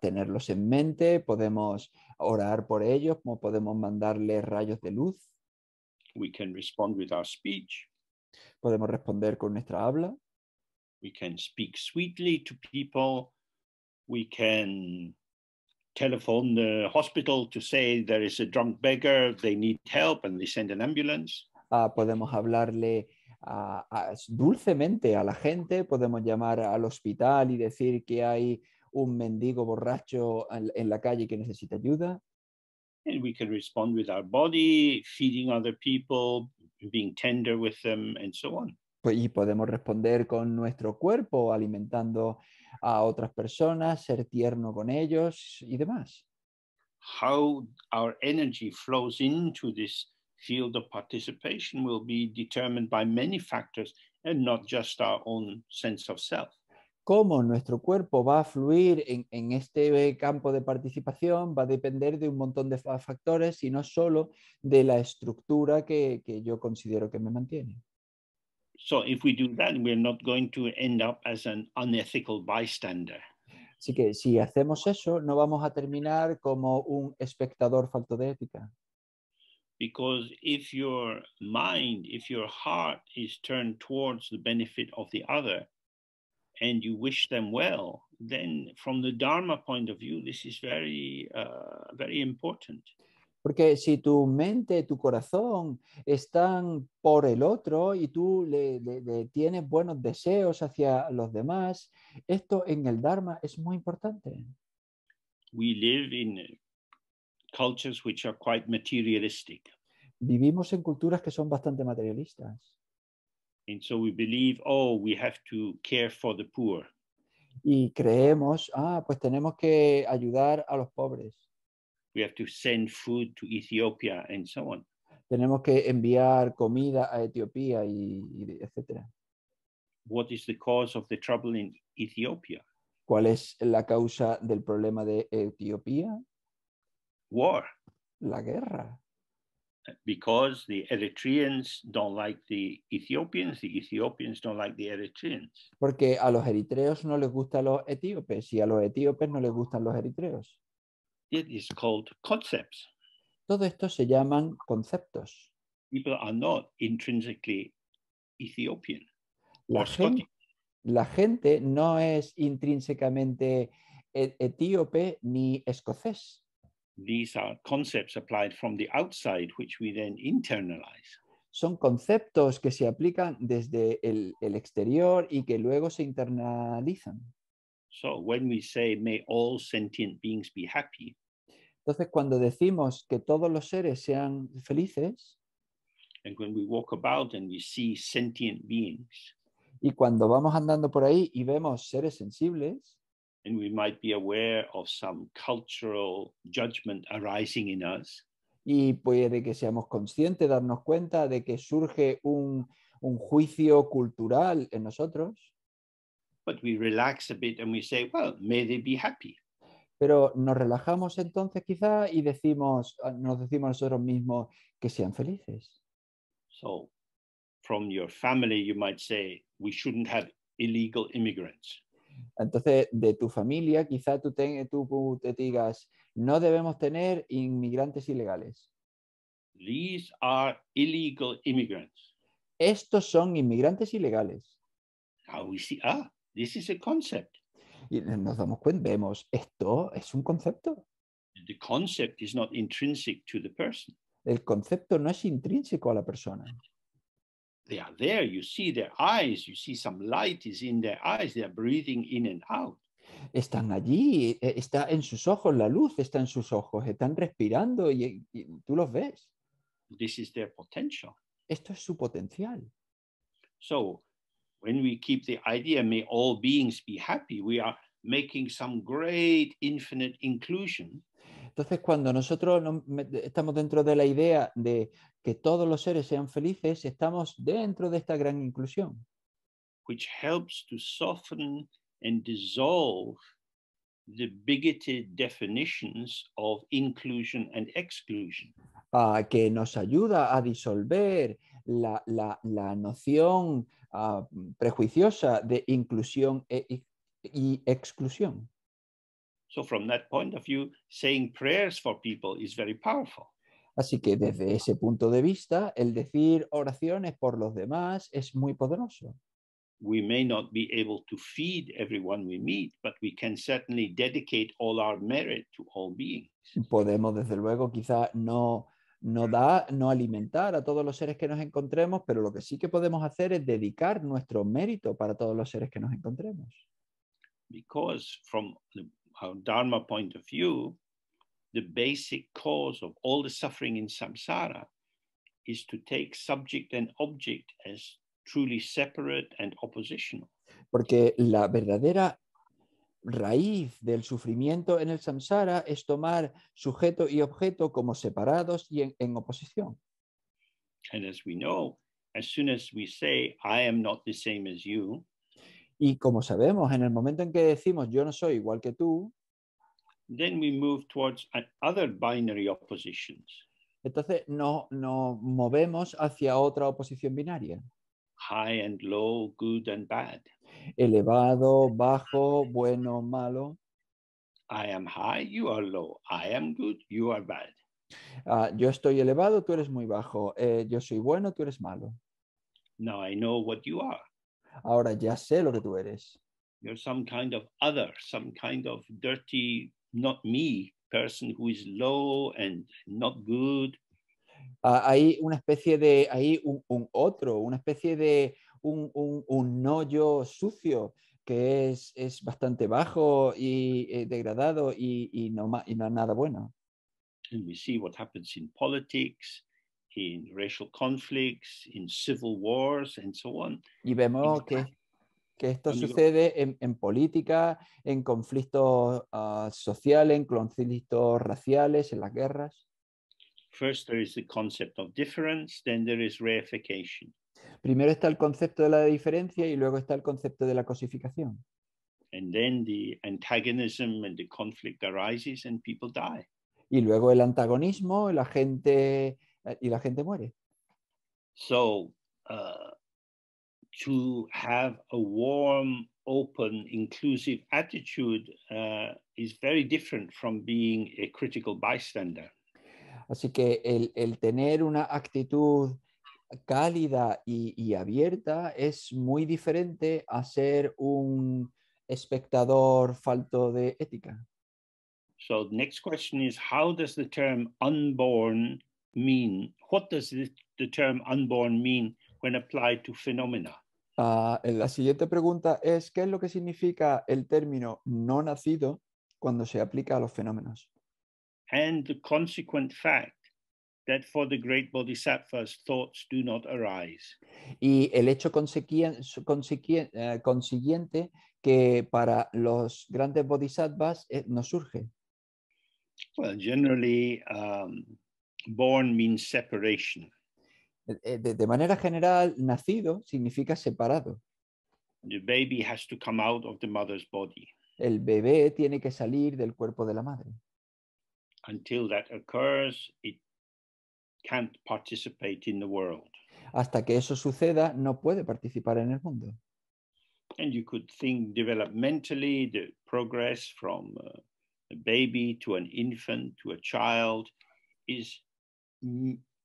tenerlos en mente. Podemos orar por ellos. Podemos mandarles rayos de luz. We can respond with our speech. Podemos responder con nuestra habla. We can speak sweetly to people. We can telephone the hospital to say there is a drunk beggar, they need help, and they send an ambulance. Podemos hablarle dulcemente a la gente, podemos llamar al hospital y decir que hay un mendigo borracho en la calle que necesita ayuda. And we can respond with our body, feeding other people, being tender with them, and so on. Y podemos responder con nuestro cuerpo, alimentando a otras personas, ser tierno con ellos y demás. How our energy flows into this field of participation will be determined by many factors and not just our own sense of self. Cómo nuestro cuerpo va a fluir en este campo de participación va a depender de un montón de factores y no solo de la estructura que yo considero que me mantiene. So if we do that, we're not going to end up as an unethical bystander. Así que si hacemos eso, no vamos a terminar como un espectador falto de ética. Because if your mind, if your heart is turned towards the benefit of the other, and you wish them well, then from the Dharma point of view, this is very important. Porque si tu mente, tu corazón están por el otro y tú le tienes buenos deseos hacia los demás, esto en el Dharma es muy importante. We live in cultures which are quite materialistic. Vivimos en culturas que son bastante materialistas. And so we believe, oh, we have to care for the poor. Y creemos, pues tenemos que ayudar a los pobres. We have to send food to Ethiopia and so on. Tenemos que enviar comida a Etiopía y etcétera. What is the cause of the trouble in Ethiopia? ¿Cuál es la causa del problema de Etiopía? War. La guerra. Because the Eritreans don't like the Ethiopians don't like the Eritreans. Porque a los eritreos no les gustan los etíopes y a los etíopes no les gustan los eritreos. It is called concepts. Todo esto se llaman conceptos. People are not intrinsically Ethiopian or Scottish. La gente no es intrínsecamente etíope ni escocés. These are concepts applied from the outside, which we then internalize. Son conceptos que se aplican desde el exterior y que luego se internalizan. So when we say, may all sentient beings be happy. Entonces, cuando decimos que todos los seres sean felices, and when we walk about and we see sentient beings, y cuando vamos andando por ahí y vemos seres sensibles, and we might be aware of some cultural judgment arising in us, y puede que seamos conscientes, darnos cuenta de que surge un juicio cultural en nosotros, but we relax a bit and we say, well, may they be happy. Pero nos relajamos entonces quizá y nos decimos nosotros mismos que sean felices. So, from your family you might say, we shouldn't have illegal immigrants. Entonces, de tu familia quizá tú te digas, no debemos tener inmigrantes ilegales. These are illegal immigrants. Estos son inmigrantes ilegales. Now we see, this is a concept. Y nos damos cuenta, vemos, esto es un concepto. The concept is not intrinsic to the person. El concepto no es intrínseco a la persona. They are there, you see their eyes, you see some light is in their eyes, they are breathing in and out. Están allí, está en sus ojos, la luz está en sus ojos, están respirando y tú los ves. This is their potential. Esto es su potencial. So, when we keep the idea, may all beings be happy, we are making some great infinite inclusion. Entonces, cuando nosotros estamos dentro de la idea de que todos los seres sean felices, estamos dentro de esta gran inclusión. Which helps to soften and dissolve the bigoted definitions of inclusion and exclusion. Que nos ayuda a disolver la noción prejuiciosa de inclusión y exclusión. So from that point of view, saying prayers for people is very powerful. Así que desde ese punto de vista, el decir oraciones por los demás es muy poderoso. We may not be able to feed everyone we meet, but we can certainly dedicate all our merit to all beings. Podemos desde luego quizá no alimentar a todos los seres que nos encontremos, pero lo que sí que podemos hacer es dedicar nuestro mérito para todos los seres que nos encontremos. Because from our Dharma point of view, the basic cause of all the suffering in samsara is to take subject and object as truly separate and oppositional. Porque la verdadera raíz del sufrimiento en el samsara es tomar sujeto y objeto como separados y en oposición. And as we know, as soon as we say, I am not the same as you, y como sabemos, en el momento en que decimos yo no soy igual que tú, then we move towards other binary oppositions. Entonces nos movemos hacia otra oposición binaria. High and low, good and bad. Elevado, bajo, bueno, malo. I am high, you are low. I am good, you are bad. Yo estoy elevado, tú eres muy bajo. Yo soy bueno, tú eres malo. Now I know what you are. Ahora ya sé lo que tú eres. You're some kind of other, some kind of dirty, not me, person who is low and not good. Hay una especie de, hay un otro, una especie de un no yo sucio que es bastante bajo y degradado y no nada bueno. And we see what happens in politics, in racial conflicts, in civil wars, and so on. Y vemos que esto sucede en política, en conflictos sociales, en conflictos raciales, en las guerras. First there is the concept of difference, then there is reification. Primero está el concepto de la diferencia y luego está el concepto de la cosificación. And then the antagonism and the conflict arises and people die. Y luego el antagonismo y la gente muere. So, to have a warm, open, inclusive attitude is very different from being a critical bystander. Así que el tener una actitud cálida y abierta es muy diferente a ser un espectador falto de ética. So the next question is, how does the term unborn mean? What does the term unborn mean when applied to phenomena? La siguiente pregunta es, ¿qué es lo que significa el término no nacido cuando se aplica a los fenómenos? And the consequent fact that for the great bodhisattvas, thoughts do not arise. Y el hecho consiguiente que para los grandes bodhisattvas no surge. Well, generally, born means separation. De manera general, nacido significa separado. The baby has to come out of the mother's body. El bebé tiene que salir del cuerpo de la madre. Until that occurs, it can't participate in the world. Hasta que eso suceda, no puede participar en el mundo. And you could think developmentally, the progress from a baby to an infant to a child is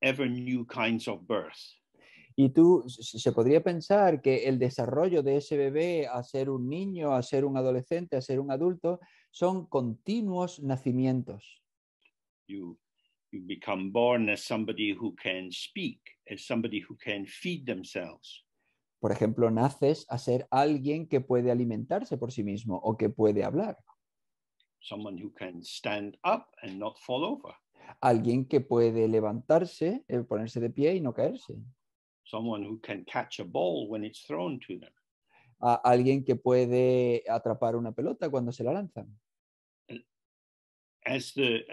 ever new kinds of birth. Y se podría pensar que el desarrollo de ese bebé a ser un niño, a ser un adolescente, a ser un adulto, son continuos nacimientos. You become born as somebody who can speak, as somebody who can feed themselves. Por ejemplo, naces a ser alguien que puede alimentarse por sí mismo o que puede hablar. Someone who can stand up and not fall over. Alguien que puede levantarse, ponerse de pie y no caerse. Someone who can catch a ball when it's thrown to them. Alguien que puede atrapar una pelota cuando se la lanzan. As the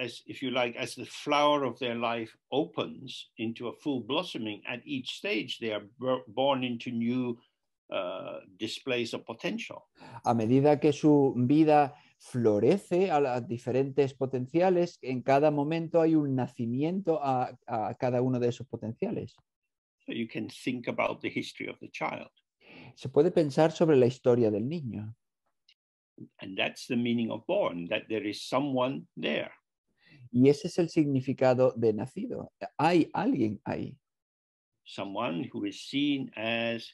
flower of their life opens into a full blossoming, at each stage they are born into new displays of potential. A medida que su vida florece a las diferentes potenciales, en cada momento hay un nacimiento a cada uno de esos potenciales. So you can think about the history of the child. Se puede pensar sobre la historia del niño. And that's the meaning of born, that there is someone there. Y ese es el significado de nacido. Hay alguien ahí. Someone who is seen as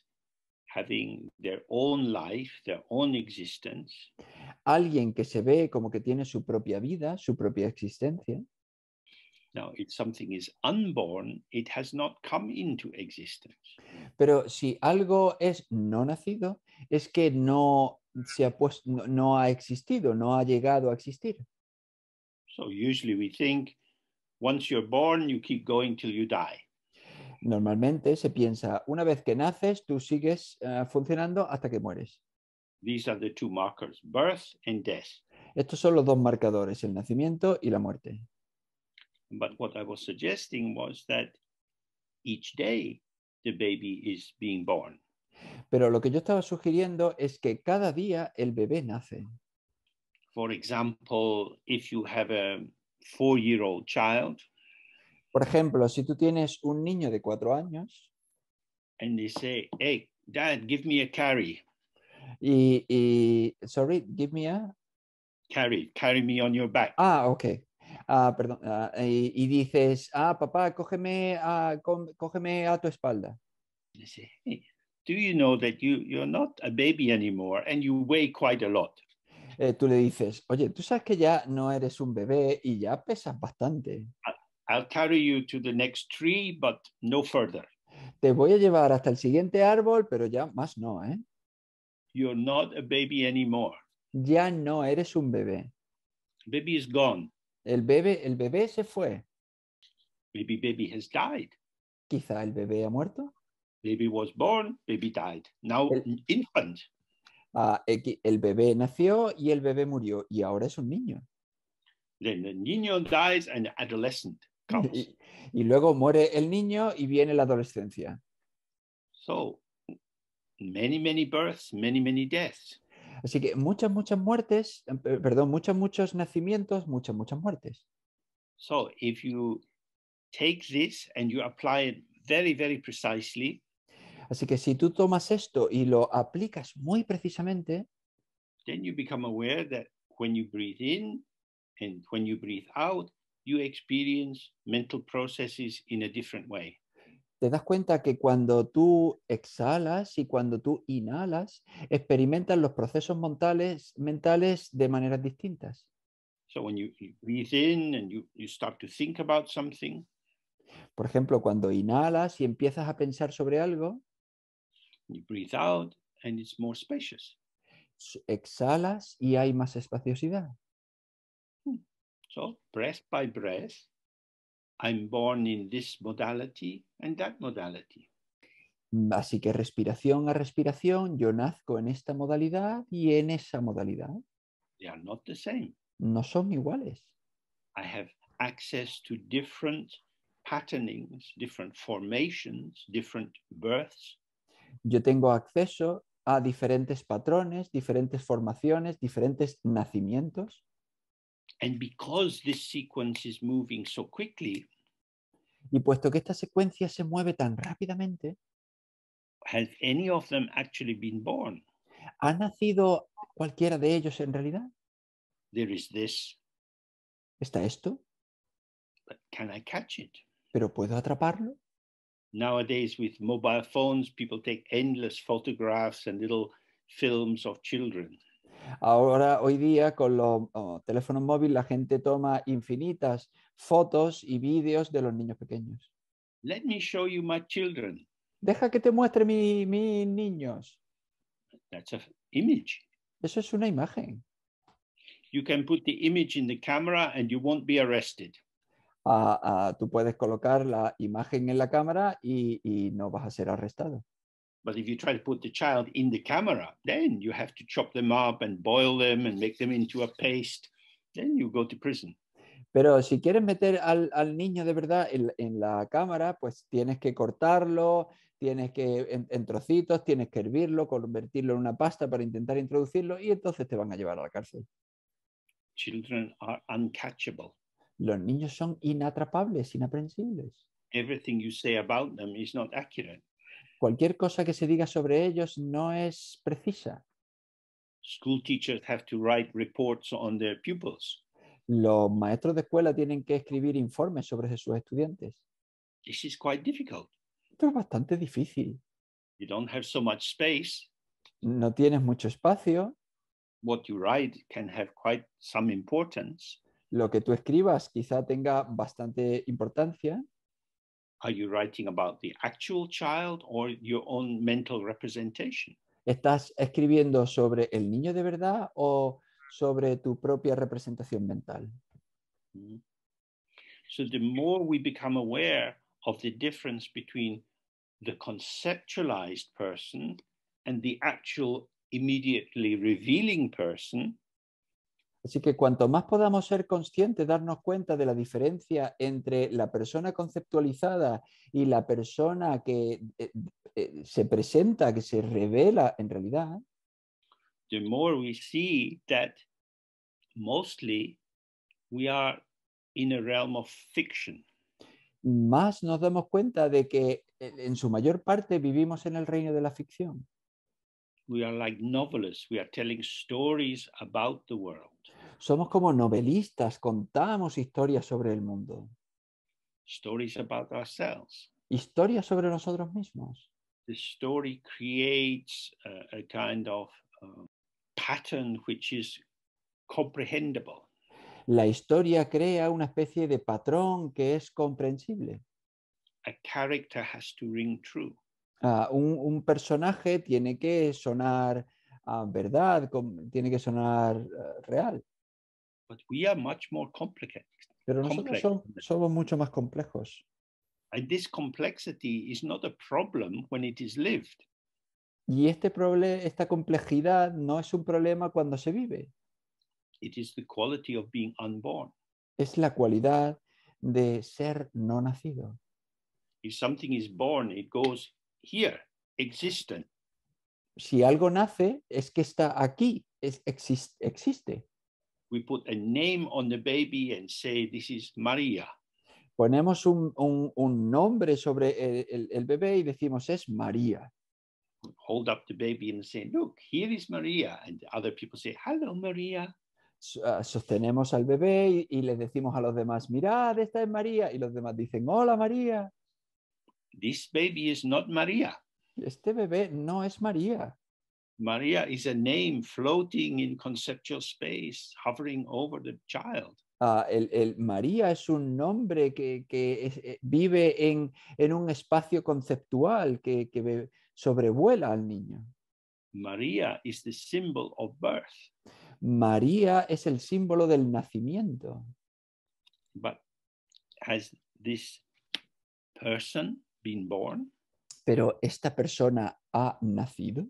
having their own life, their own existence. Alguien que se ve como que tiene su propia vida, su propia existencia. Now, if something is unborn, it has not come into existence. Pero si algo es no nacido, es que no ha existido, no ha llegado a existir. So usually we think once you're born you keep going till you die. Normalmente se piensa una vez que naces tú sigues funcionando hasta que mueres. These are the two markers, birth and death. Estos son los dos marcadores, el nacimiento y la muerte. But what I was suggesting was that each day the baby is being born. Pero lo que yo estaba sugiriendo es que cada día el bebé nace. For example, if you have a 4-year-old child, por ejemplo, si tú tienes un niño de 4 años, and they say, "Hey, Dad, give me a carry." Sorry, give me a carry me on your back. Ah, okay. Perdón. Y dices, papá, cógeme a tu espalda. They say, "Hey, do you know that you're not a baby anymore and you weigh quite a lot?" Tú le dices, oye, tú sabes que ya no eres un bebé y ya pesas bastante. I'll carry you to the next tree, but no further. Te voy a llevar hasta el siguiente árbol, pero ya más no, ¿eh? You're not a baby anymore. Ya no eres un bebé. Baby is gone. El bebé se fue. Maybe baby has died. Quizá el bebé ha muerto. Baby was born, baby died. Now infant. El bebé nació y el bebé murió y ahora es un niño. Then the niño dies and the adolescent comes. Y luego muere el niño y viene la adolescencia. So many births, many deaths. Así que muchas muertes, perdón, muchos nacimientos, muchas muertes. So if you take this and you apply it very precisely. Así que si tú tomas esto y lo aplicas muy precisamente, then you become aware that when you breathe in and when you breathe out, you experience mental processes in a different way. Te das cuenta que cuando tú exhalas y cuando tú inhalas, experimentas los procesos mentales de maneras distintas. So when you breathe in and you start to think about something. Por ejemplo, cuando inhalas y empiezas a pensar sobre algo. You breathe out and it's more spacious. Exhalas y hay más espaciosidad. So, breath by breath, I'm born in this modality and that modality. Así que respiración a respiración, yo nazco en esta modalidad y en esa modalidad. They are not the same. No son iguales. I have access to different patternings, different formations, different births. Yo tengo acceso a diferentes patrones, diferentes formaciones, diferentes nacimientos. And because this sequence is moving so quickly, y puesto que esta secuencia se mueve tan rápidamente, has any of them actually been born? ¿Ha nacido cualquiera de ellos en realidad? There is this. ¿Está esto? But can I catch it? ¿Pero puedo atraparlo? Nowadays, with mobile phones, people take endless photographs and little films of children. Ahora, hoy día, con los teléfonos móviles, la gente toma infinitas fotos y vídeos de los niños pequeños. Let me show you my children. Deja que te muestre mis niños. That's an image. Eso es una imagen. You can put the image in the camera and you won't be arrested. Tú puedes colocar la imagen en la cámara y no vas a ser arrestado. But if you try to put the child in the camera, then you have to chop them up and boil them and make them into a paste. Then you go to prison. Pero si quieres meter al niño de verdad en la cámara, pues tienes que cortarlo, tienes que en trocitos, tienes que hervirlo, convertirlo en una pasta para intentar introducirlo y entonces te van a llevar a la cárcel. Children are uncatchable. Los niños son inatrapables, inaprensibles. Everything you say about them is not accurate. Cualquier cosa que se diga sobre ellos no es precisa. School teachers have to write reports on their pupils. Los maestros de escuela tienen que escribir informes sobre sus estudiantes. This is quite difficult. Esto es bastante difícil. You don't have so much space. No tienes mucho espacio. What you write can have quite some importance. Lo que tú escribas quizá tenga bastante importancia. Are you writing about the actual child or your own mental representation? ¿Estás escribiendo sobre el niño de verdad o sobre tu propia representación mental? So the more we become aware of the difference between the conceptualized person and the actual immediately revealing person, Así que cuanto más podamos ser conscientes, darnos cuenta de la diferencia entre la persona conceptualizada y la persona que se presenta, que se revela en realidad, the more we see that mostly we are in a realm of fiction. Más nos damos cuenta de que en su mayor parte vivimos en el reino de la ficción. We are like novelists. We are telling stories about the world. Somos como novelistas, contamos historias sobre el mundo. Stories about ourselves. Historias sobre nosotros mismos. The story creates a kind of pattern which is comprehensible. La historia crea una especie de patrón que es comprensible. A character has to ring true. Un personaje tiene que sonar verdad, tiene que sonar real. But we are much more complicated. Pero nosotros somos mucho más complejos. And this complexity is not a problem when it is lived. Y esta complejidad no es un problema cuando se vive. It is the quality of being unborn. Es la cualidad de ser no nacido. If something is born, it goes here, existent. Si algo nace, es que está aquí, existe. We put a name on the baby and say, this is Maria. Ponemos un nombre sobre el bebé y decimos, es María. Hold up the baby and say, look, here is Maria. And other people say, hello, Maria. Sostenemos al bebé y les decimos a los demás, mirad, esta es María. Y los demás dicen, hola, María. This baby is not Maria. Este bebé no es María. Maria is a name floating in conceptual space, hovering over the child. María es un nombre que vive en un espacio conceptual que sobrevuela al niño. María is the symbol of birth. María es el símbolo del nacimiento. But has this person been born? Pero esta persona ha nacido.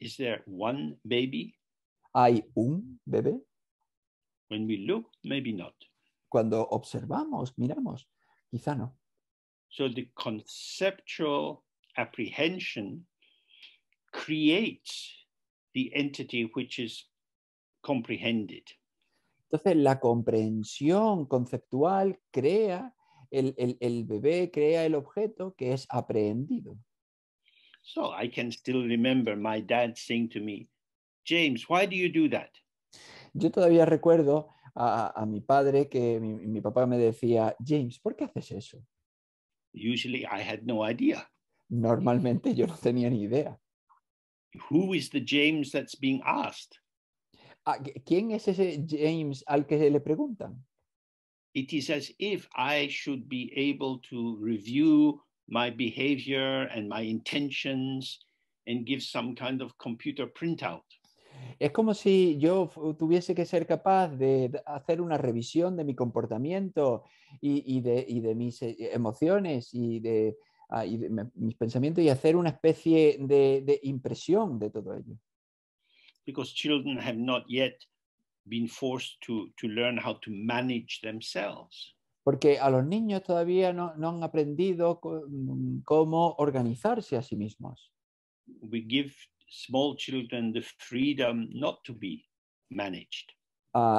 Is there one baby? ¿Hay un bebé? When we look, maybe not. Cuando observamos, miramos, quizá no. So the conceptual apprehension creates the entity which is comprehended. Entonces la comprensión conceptual crea el bebé, crea el objeto que es aprehendido. So I can still remember my dad saying to me, James, why do you do that? Yo todavía recuerdo a mi padre, que mi papá me decía, James, ¿por qué haces eso? Usually I had no idea. Normalmente yo no tenía ni idea. Who is the James that's being asked? ¿Quién es ese James al que le preguntan? It is as if I should be able to review my behavior and my intentions and give some kind of computer printout. Es como si yo tuviese que ser capaz de hacer una revisión de mi comportamiento y de mis emociones y de mis pensamientos y hacer una especie de impresión de todo ello. Because children have not yet been forced to learn how to manage themselves. Porque a los niños todavía no han aprendido cómo organizarse a sí mismos. We give small children the freedom not to be managed.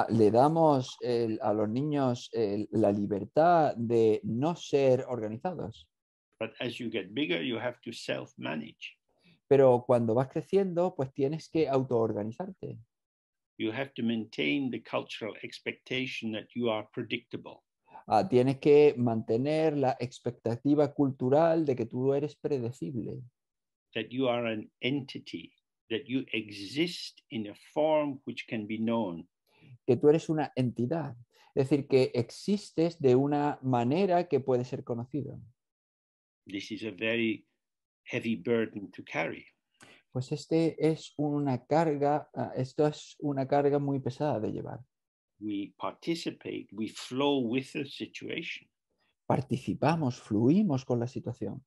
Le damos a los niños la libertad de no ser organizados. But as you get bigger, you have to self-manage. Pero cuando vas creciendo, pues tienes que autoorganizarte. You have to maintain the cultural expectation that you are predictable. Tienes que mantener la expectativa cultural de que tú eres predecible. That you are an entity, that you exist in a form which can be known. Que tú eres una entidad, es decir, que existes de una manera que puede ser conocida. This is a very heavy burden to carry. Pues esto es una carga muy pesada de llevar. We participate, we flow with the situation. Participamos, fluimos con la situación.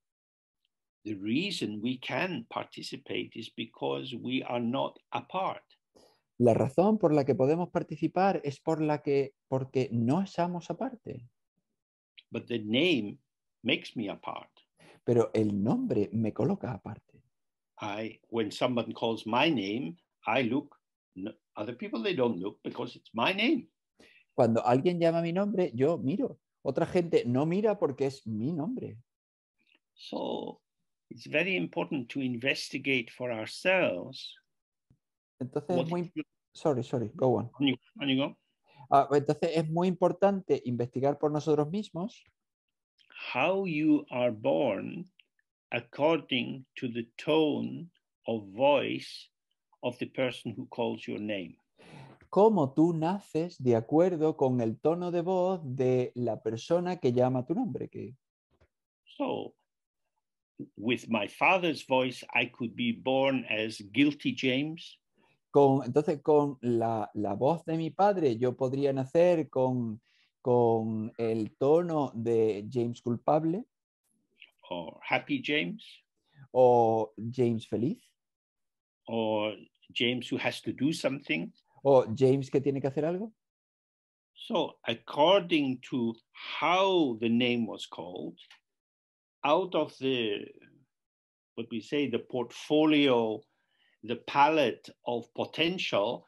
The reason we can participate is because we are not apart. La razón por la que podemos participar es porque no somos aparte. But the name makes me apart. Pero el nombre me coloca aparte. When someone calls my name, I look. Other people, they don't look because it's my name. Cuando alguien llama mi nombre, yo miro. Otra gente no mira porque es mi nombre. So it's very important to investigate for ourselves. Entonces es muy Entonces es muy importante investigar por nosotros mismos. How you are born according to the tone of voice of the person who calls your name. Cómo tú naces de acuerdo con el tono de voz de la persona que llama tu nombre. So, with my father's voice, I could be born as guilty James. Entonces, con la voz de mi padre, yo podría nacer con el tono de James culpable. O happy James. O James feliz. O James who has to do something. O James que tiene que hacer algo. So, according to how the name was called, out of the, what we say, the portfolio, the palette of potential,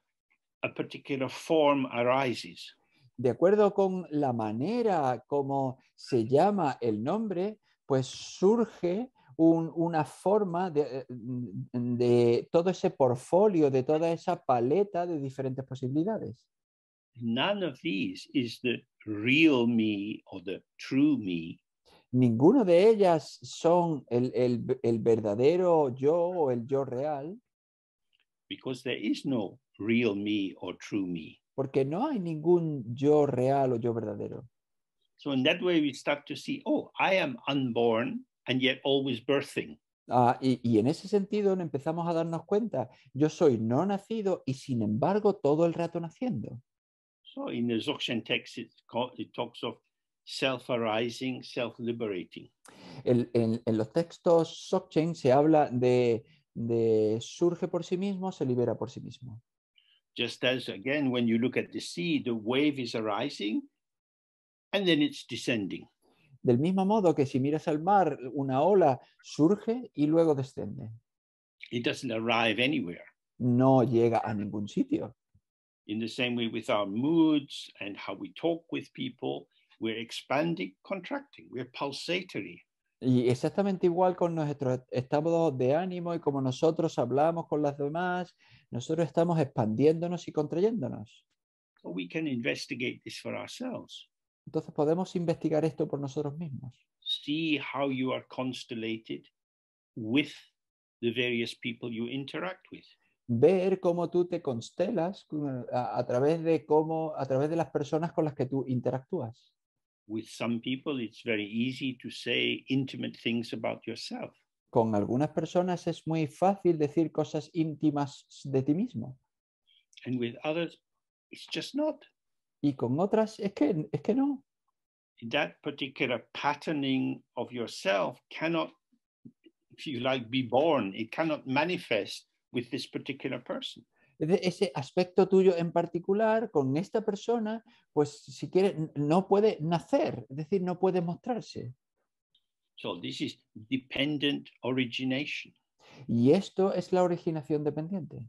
a particular form arises. De acuerdo con la manera como se llama el nombre, pues surge una forma de todo ese portfolio, de toda esa paleta de diferentes posibilidades. None of these is the real me or the true me. Ninguno de ellas son el verdadero yo o el yo real. Because there is no real me or true me. Porque no hay ningún yo real o yo verdadero. So in that way we start to see, oh, I am unborn and yet always birthing. Y en ese sentido empezamos a darnos cuenta, yo soy no nacido y sin embargo todo el rato naciendo. So in the Dzogchen text it talks of self-arising, self-liberating. En los textos Dzogchen se habla de surge por sí mismo, se libera por sí mismo. Just as, again, when you look at the sea, the wave is arising and then it's descending. Del mismo modo que si miras al mar, una ola surge y luego desciende. It doesn't arrive anywhere. No llega a ningún sitio. In the same way with our moods and how we talk with people, we're expanding, contracting, we're pulsatory. Y exactamente igual con nuestros estados de ánimo y como nosotros hablamos con las demás, nosotros estamos expandiéndonos y contrayéndonos. So we can investigate this for ourselves. Entonces podemos investigar esto por nosotros mismos. See how you are constellated with the various people you interact with. Ver cómo tú te constelas a través de las personas con las que tú interactúas. With some people, it's very easy to say intimate things about yourself. Con algunas personas es muy fácil decir cosas íntimas de ti mismo. And with others, it's just not. Y con otras es que no. That particular patterning of yourself cannot, if you like, be born. It cannot manifest with this particular person. Ese aspecto tuyo en particular con esta persona, pues si quieres, no puede nacer, es decir, no puede mostrarse. So this is dependent origination. Y esto es la originación dependiente.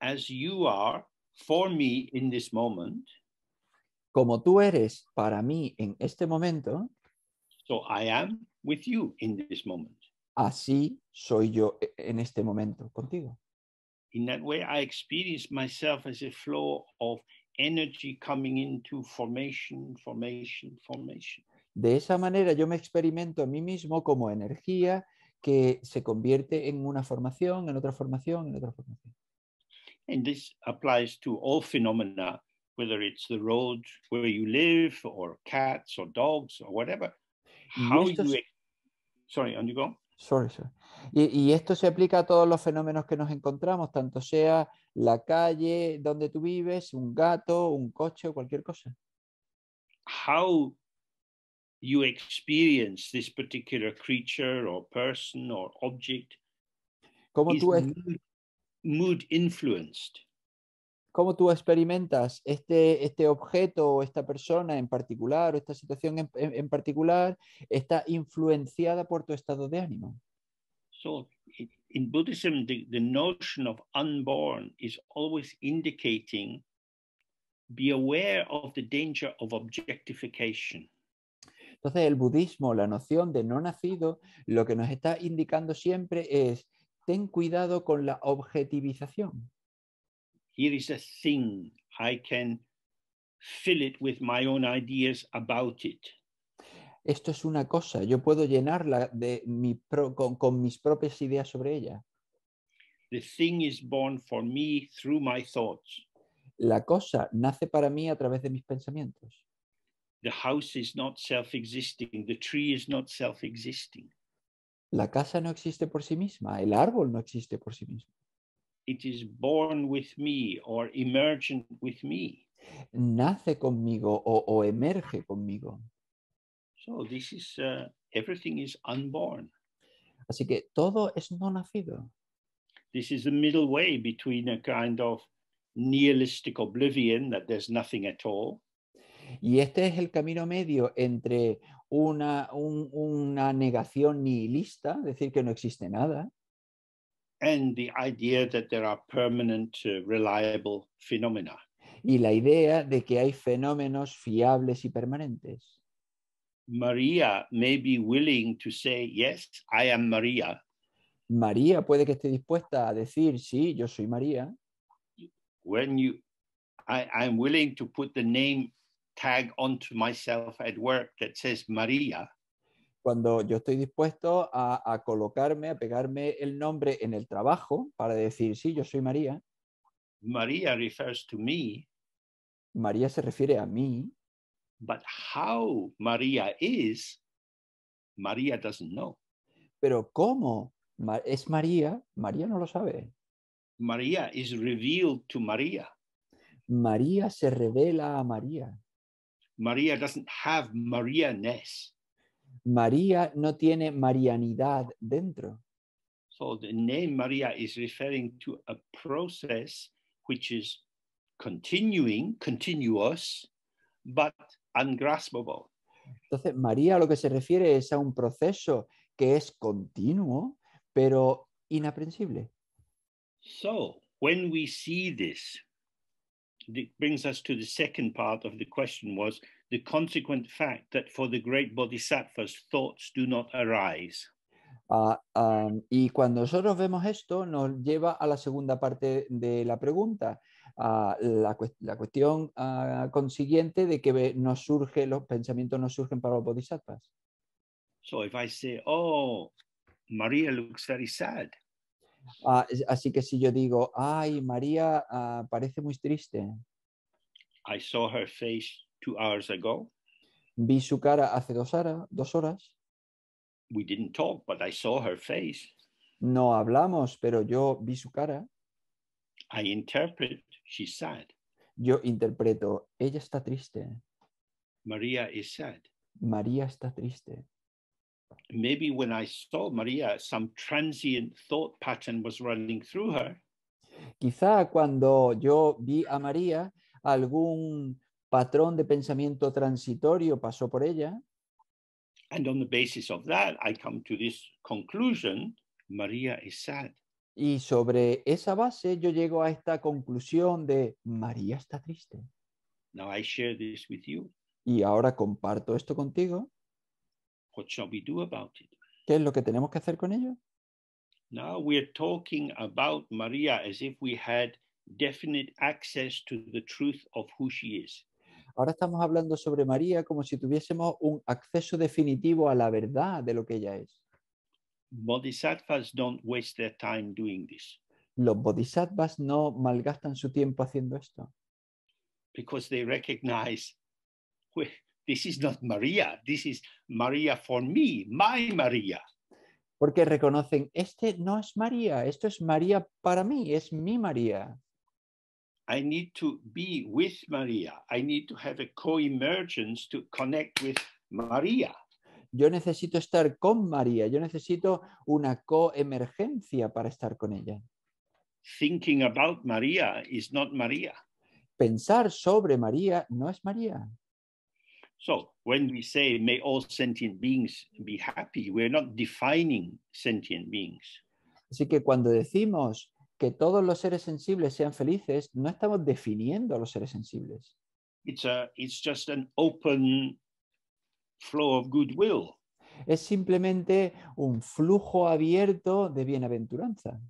As you are for me in this moment. Como tú eres para mí en este momento. So I am with you in this moment. Así soy yo en este momento contigo. In that way, I experience myself as a flow of energy coming into formation, formation, formation. De esa manera yo me experimento a mí mismo como energía que se convierte en una formación, en otra formación, en otra formación. And this applies to all phenomena, whether it's the road where you live, or cats, or dogs, or whatever. How you... Sorry, on you go. Y esto se aplica a todos los fenómenos que nos encontramos, tanto sea la calle donde tú vives, un gato, un coche o cualquier cosa. How you experience this particular creature or person or object is mood influenced. cómo tú experimentas este objeto o esta persona en particular o esta situación en particular está influenciada por tu estado de ánimo. So, in Buddhism, the notion of unborn is always indicating be aware of the danger of objectification. Entonces, el budismo, la noción de no nacido, lo que nos está indicando siempre es ten cuidado con la objetivización. Here is a thing, I can fill it with my own ideas about it. Esto es una cosa, yo puedo llenarla de con mis propias ideas sobre ella. The thing is born for me through my thoughts. La cosa nace para mí a través de mis pensamientos. The house is not self-existing, the tree is not self-existing. La casa no existe por sí misma, el árbol no existe por sí mismo. It is born with me or emergent with me. Nace conmigo o emerge conmigo. So this is everything is unborn. Así que todo es no nacido. This is the middle way between a kind of nihilistic oblivion that there's nothing at all. Y este es el camino medio entre una negación nihilista, decir que no existe nada. And the idea that there are permanent, reliable phenomena. Y la idea de que hay fenómenos fiables y permanentes. María may be willing to say, yes, I am María. María puede que esté dispuesta a decir, sí, yo soy María. When I'm willing to put the name tag onto myself at work that says María. Cuando yo estoy dispuesto a colocarme, a pegarme el nombre en el trabajo para decir, sí, yo soy María. María refers to me. María se refiere a mí. But how María is, María doesn't know. Pero cómo es María, María no lo sabe. María is revealed to María. María se revela a María. María doesn't have Maria-ness. María no tiene marianidad dentro. So the name María is referring to a process which is continuous, but ungraspable. Entonces, María lo que se refiere es a un proceso que es continuo, pero inaprensible. So, when we see this, it brings us to the second part of the question was the consequent fact that for the great bodhisattvas, thoughts do not arise. Y cuando nosotros vemos esto, nos lleva a la segunda parte de la pregunta, la cuestión consiguiente de que los pensamientos no surgen para los bodhisattvas. So if I say, oh, Maria looks very sad. Así que si yo digo, ay, María parece muy triste. I saw her face 2 hours ago. Vi su cara hace 2 horas. We didn't talk, but I saw her face. No hablamos, pero yo vi su cara. I interpret, she's sad. Yo interpreto, ella está triste. María is sad. María está triste. Maybe when I saw María, some transient thought pattern was running through her. Quizá cuando yo vi a María, algún patrón de pensamiento transitorio pasó por ella. And on the basis of that, I come to this conclusion, María is sad. Y sobre esa base yo llego a esta conclusión de María está triste. Now I share this with you. Y ahora comparto esto contigo. What shall we do about it? ¿Qué es lo que tenemos que hacer con ello? Now we are talking about María as if we had definite access to the truth of who she is. Ahora estamos hablando sobre María como si tuviésemos un acceso definitivo a la verdad de lo que ella es. Bodhisattvas don't waste their time doing this. Los bodhisattvas no malgastan su tiempo haciendo esto. Because they recognize this is not María, this is María for me, my María. Porque reconocen, este no es María, esto es María para mí, es mi María. I need to be with María, I need to have a co-emergence to connect with María. Yo necesito estar con María, yo necesito una coemergencia para estar con ella. Thinking about María is not María. pensar sobre María no es María. So, when we say may all sentient beings be happy, we're not defining sentient beings. Así que cuando decimos que todos los seres sensibles sean felices, no estamos definiendo a los seres sensibles. It's just an open flow of goodwill. Es simplemente un flujo abierto de bienaventuranza.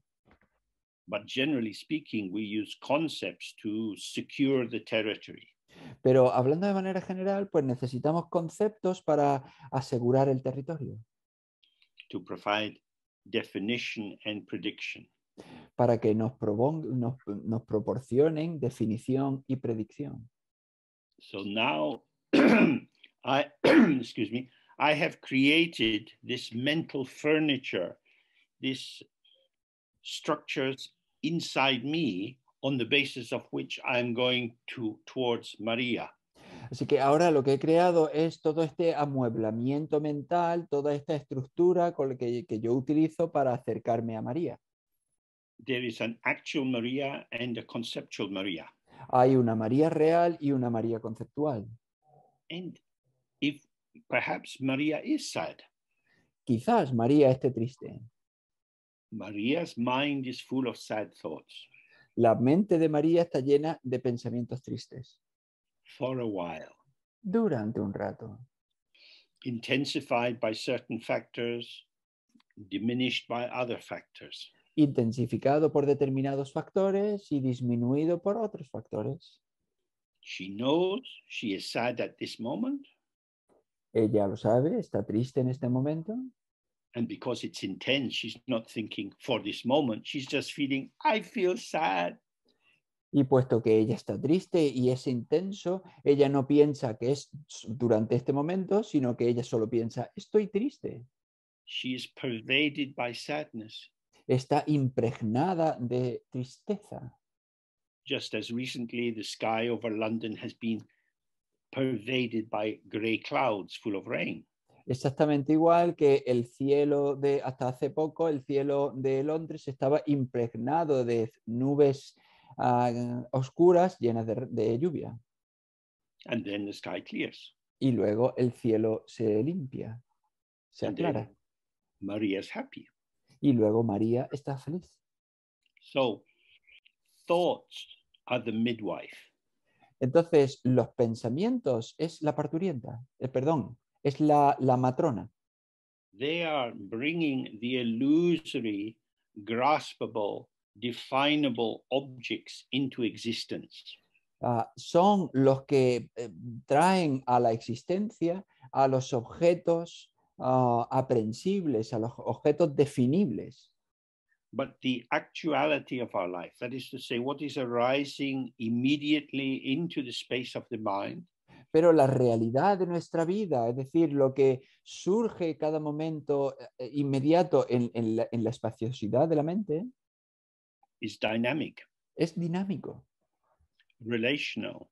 But generally speaking, we use concepts to secure the territory. Pero hablando de manera general, pues necesitamos conceptos para asegurar el territorio. To provide definition and prediction. Para que nos proporcionen definición y predicción. So now, excuse me, I have created this mental furniture, these structures inside me, on the basis of which I'm going towards María. Así que ahora lo que he creado es todo este amueblamiento mental, toda esta estructura con la que yo utilizo para acercarme a María. There is an actual María and a conceptual María. Hay una María real y una María conceptual. And if perhaps María is sad. Quizás María esté triste. María's mind is full of sad thoughts. La mente de María está llena de pensamientos tristes. For a while. Durante un rato. Intensified by certain factors, diminished by other factors. Intensificado por determinados factores y disminuido por otros factores. She knows she is sad at this moment. Ella lo sabe, está triste en este momento. And because it's intense, she's not thinking for this moment. She's just feeling, I feel sad. Y puesto que ella está triste y es intenso, ella no piensa que es durante este momento, sino que ella solo piensa, estoy triste. She is pervaded by sadness. Está impregnada de tristeza. Just as recently the sky over London has been pervaded by grey clouds full of rain. Exactamente igual que el cielo de hasta hace poco, el cielo de Londres estaba impregnado de nubes oscuras llenas de lluvia. And then the sky clears. Y luego el cielo se limpia, se aclara. María is happy. Y luego María está feliz. So, thoughts are the midwife. Entonces, los pensamientos es la parturienta, perdón, es la matrona. They are bringing the illusory, graspable, definable objects into existence. Son los que traen a la existencia a los objetos aprensibles, a los objetos definibles. But the actuality of our life, that is to say, what is arising immediately into the space of the mind. Pero la realidad de nuestra vida, es decir, lo que surge cada momento inmediato en la espaciosidad de la mente, is dynamic. Es dinámico. Relational.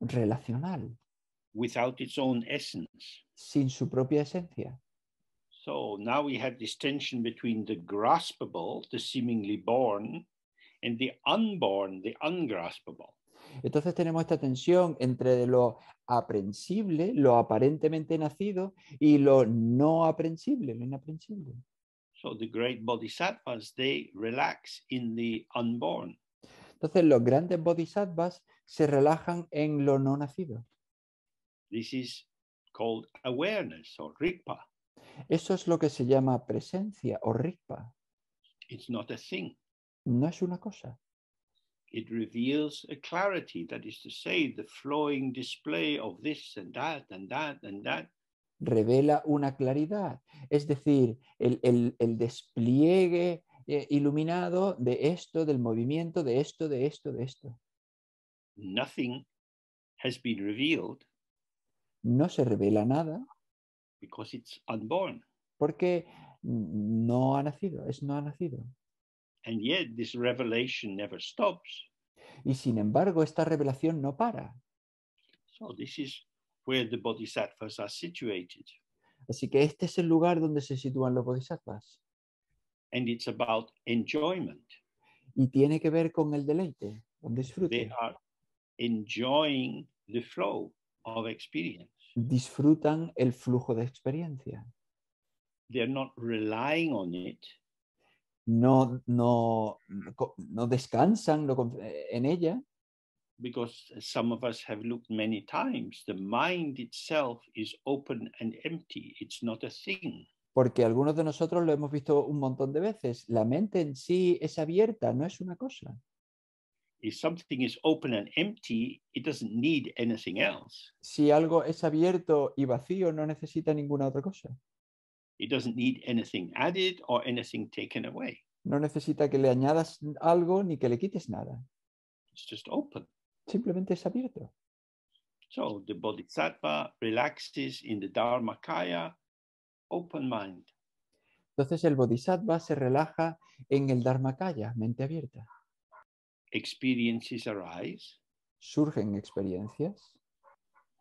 Relacional. Without its own essence. Sin su propia esencia. So now we have this tension between the graspable, the seemingly born, and the unborn, the ungraspable. Entonces tenemos esta tensión entre lo aprensible, lo aparentemente nacido, y lo no aprensible, lo inaprensible. So the great bodhisattvas, they relax in the unborn. Entonces los grandes bodhisattvas se relajan en lo no nacido. This is called awareness or rikpa. Eso es lo que se llama presencia o rikpa. It's not a thing. No es una cosa. It reveals a clarity, that is to say, the flowing display of this and that and that and that. Revela una claridad, es decir, el despliegue iluminado de esto, del movimiento, de esto, de esto, de esto. Nothing has been revealed. No se revela nada. Because it's unborn. Porque no ha nacido, es no ha nacido. And yet this revelation never stops. Y sin embargo esta revelación no para. So this is where the bodhisattvas are situated. Así que este es el lugar donde se sitúan los bodhisattvas. And it's about enjoyment. Y tiene que ver con el deleite, con disfrute. They are enjoying the flow of experience. Disfrutan el flujo de experiencia. They're not relying on it. No descansan en ella. Because some of us have looked many times, the mind itself is open and empty. It's not a thing. Porque algunos de nosotros lo hemos visto un montón de veces. La mente en sí es abierta, no es una cosa. If something is open and empty, it doesn't need anything else. Si algo es abierto y vacío, no necesita ninguna otra cosa. It doesn't need anything added or anything taken away. No necesita que le añadas algo ni que le quites nada. It's just open. Simplemente es abierto. So the Bodhisattva relaxes in the Dharmakaya, open mind. Entonces el Bodhisattva se relaja en el Dharmakaya, mente abierta. Experiences arise. Surgen experiencias.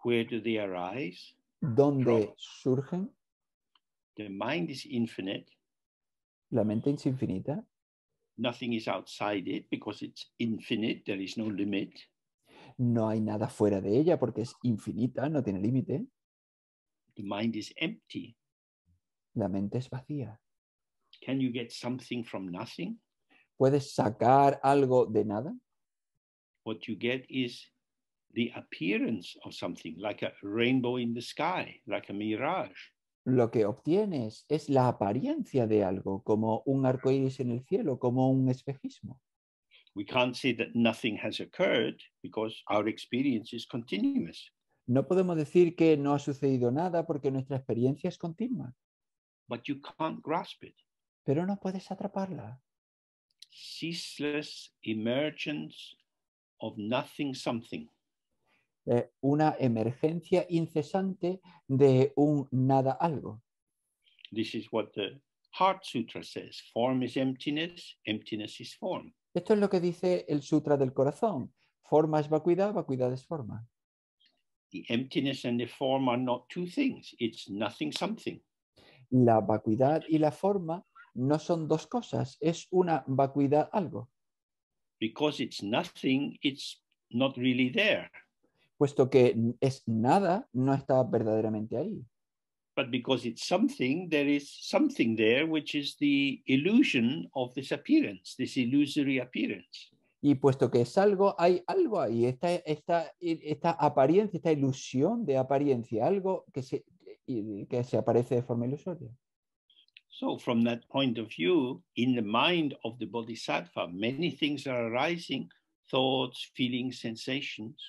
Where do they arise? ¿Dónde surgen? The mind is infinite. La mente es infinita. Nothing is outside it because it's infinite. There is no limit. No hay nada fuera de ella porque es infinita, no tiene límite. The mind is empty. La mente es vacía. Can you get something from nothing? ¿Puedes sacar algo de nada? What you get is the appearance of something, like a rainbow in the sky, like a mirage. Lo que obtienes es la apariencia de algo, como un arco iris en el cielo, como un espejismo. We can't say that nothing has occurred because our experience is continuous. No podemos decir que no ha sucedido nada porque nuestra experiencia es continua. But you can't grasp it. Pero no puedes atraparla. Ceaseless emergence of nothing something. Una emergencia incesante de un nada algo. This is what the Heart Sutra says. Form is emptiness, emptiness is form. Esto es lo que dice el Sutra del Corazón. Forma es vacuidad, vacuidad es forma. The emptiness and the form are not two things. It's nothing something. La vacuidad y la forma no son dos cosas, es una vacuidad algo. Because it's nothing, it's not really there. Puesto que es nada, no está verdaderamente ahí. But because it's something, there is something there, which is the illusion of this appearance, this illusory appearance. Y puesto que es algo, hay algo ahí, esta apariencia, esta ilusión de apariencia, algo que se aparece de forma ilusoria. So from that point of view, in the mind of the Bodhisattva, many things are arising, thoughts, feelings, sensations.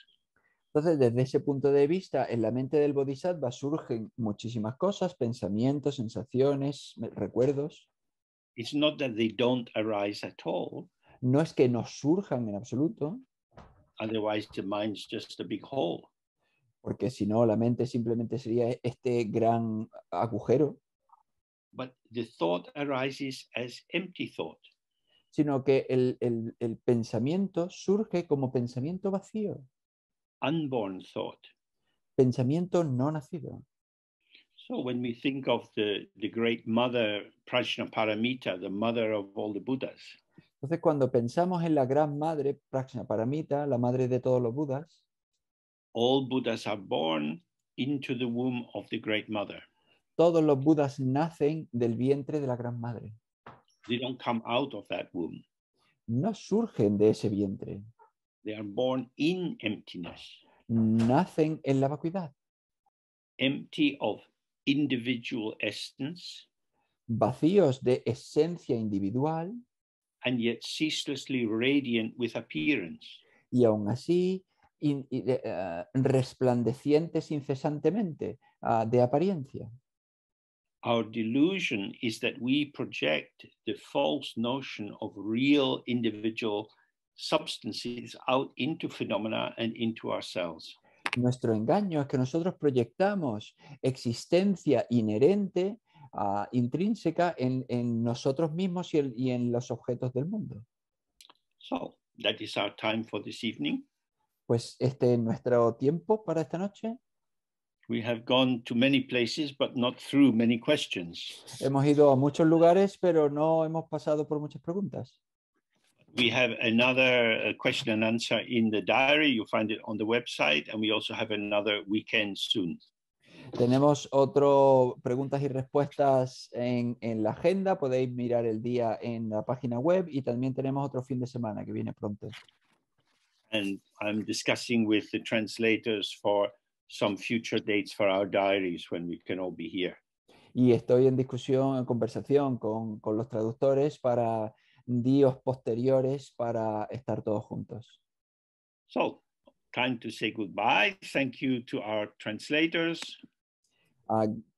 Entonces, desde ese punto de vista, en la mente del Bodhisattva surgen muchísimas cosas, pensamientos, sensaciones, recuerdos. It's not that they don't arise at all. No es que no surjan en absoluto. Otherwise, the mind's just a big hole. Porque si no, la mente simplemente sería este gran agujero. But the thought arises as empty thought. Sino que el pensamiento surge como pensamiento vacío. Unborn thought. Pensamiento no nacido. So when we think of the great mother Prajnaparamita, the mother of all the Buddhas. Entonces cuando pensamos en la gran madre Prajnaparamita, la madre de todos los Budas. All Buddhas are born into the womb of the great mother. Todos los Budas nacen del vientre de la gran madre. They don't come out of that womb. No surgen de ese vientre. They are born in emptiness. Nacen en la vacuidad. Empty of individual essence. Vacíos de esencia individual. And yet ceaselessly radiant with appearance. Y aún así resplandecientes incesantemente de apariencia. Our delusion is that we project the false notion of real individual substances out into phenomena and into ourselves. Nuestro engaño es que nosotros proyectamos existencia inherente, intrínseca en nosotros mismos y en los objetos del mundo. So, that is our time for this evening. Pues este es nuestro tiempo para esta noche. We have gone to many places, but not through many questions. Hemos ido a muchos lugares, pero no hemos pasado por muchas preguntas. We have another question and answer in the diary. You find it on the website, and we also have another weekend soon. Tenemos otro preguntas y respuestas en la agenda. Podéis mirar el día en la página web y también tenemos otro fin de semana que viene pronto. And I'm discussing with the translators for some future dates for our diaries when we can all be here. Y estoy en discusión, en conversación con los traductores para días posteriores para estar todos juntos. So, time to say goodbye. Thank you to our translators.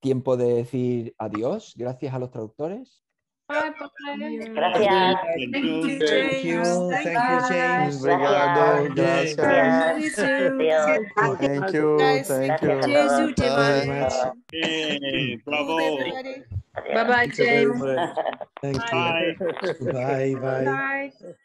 Tiempo de decir adiós. Gracias a los traductores. Gracias. Thank you, James. Obrigado, James. Thank you. Bravo. Bye, James. Thank you. Bye. Bye.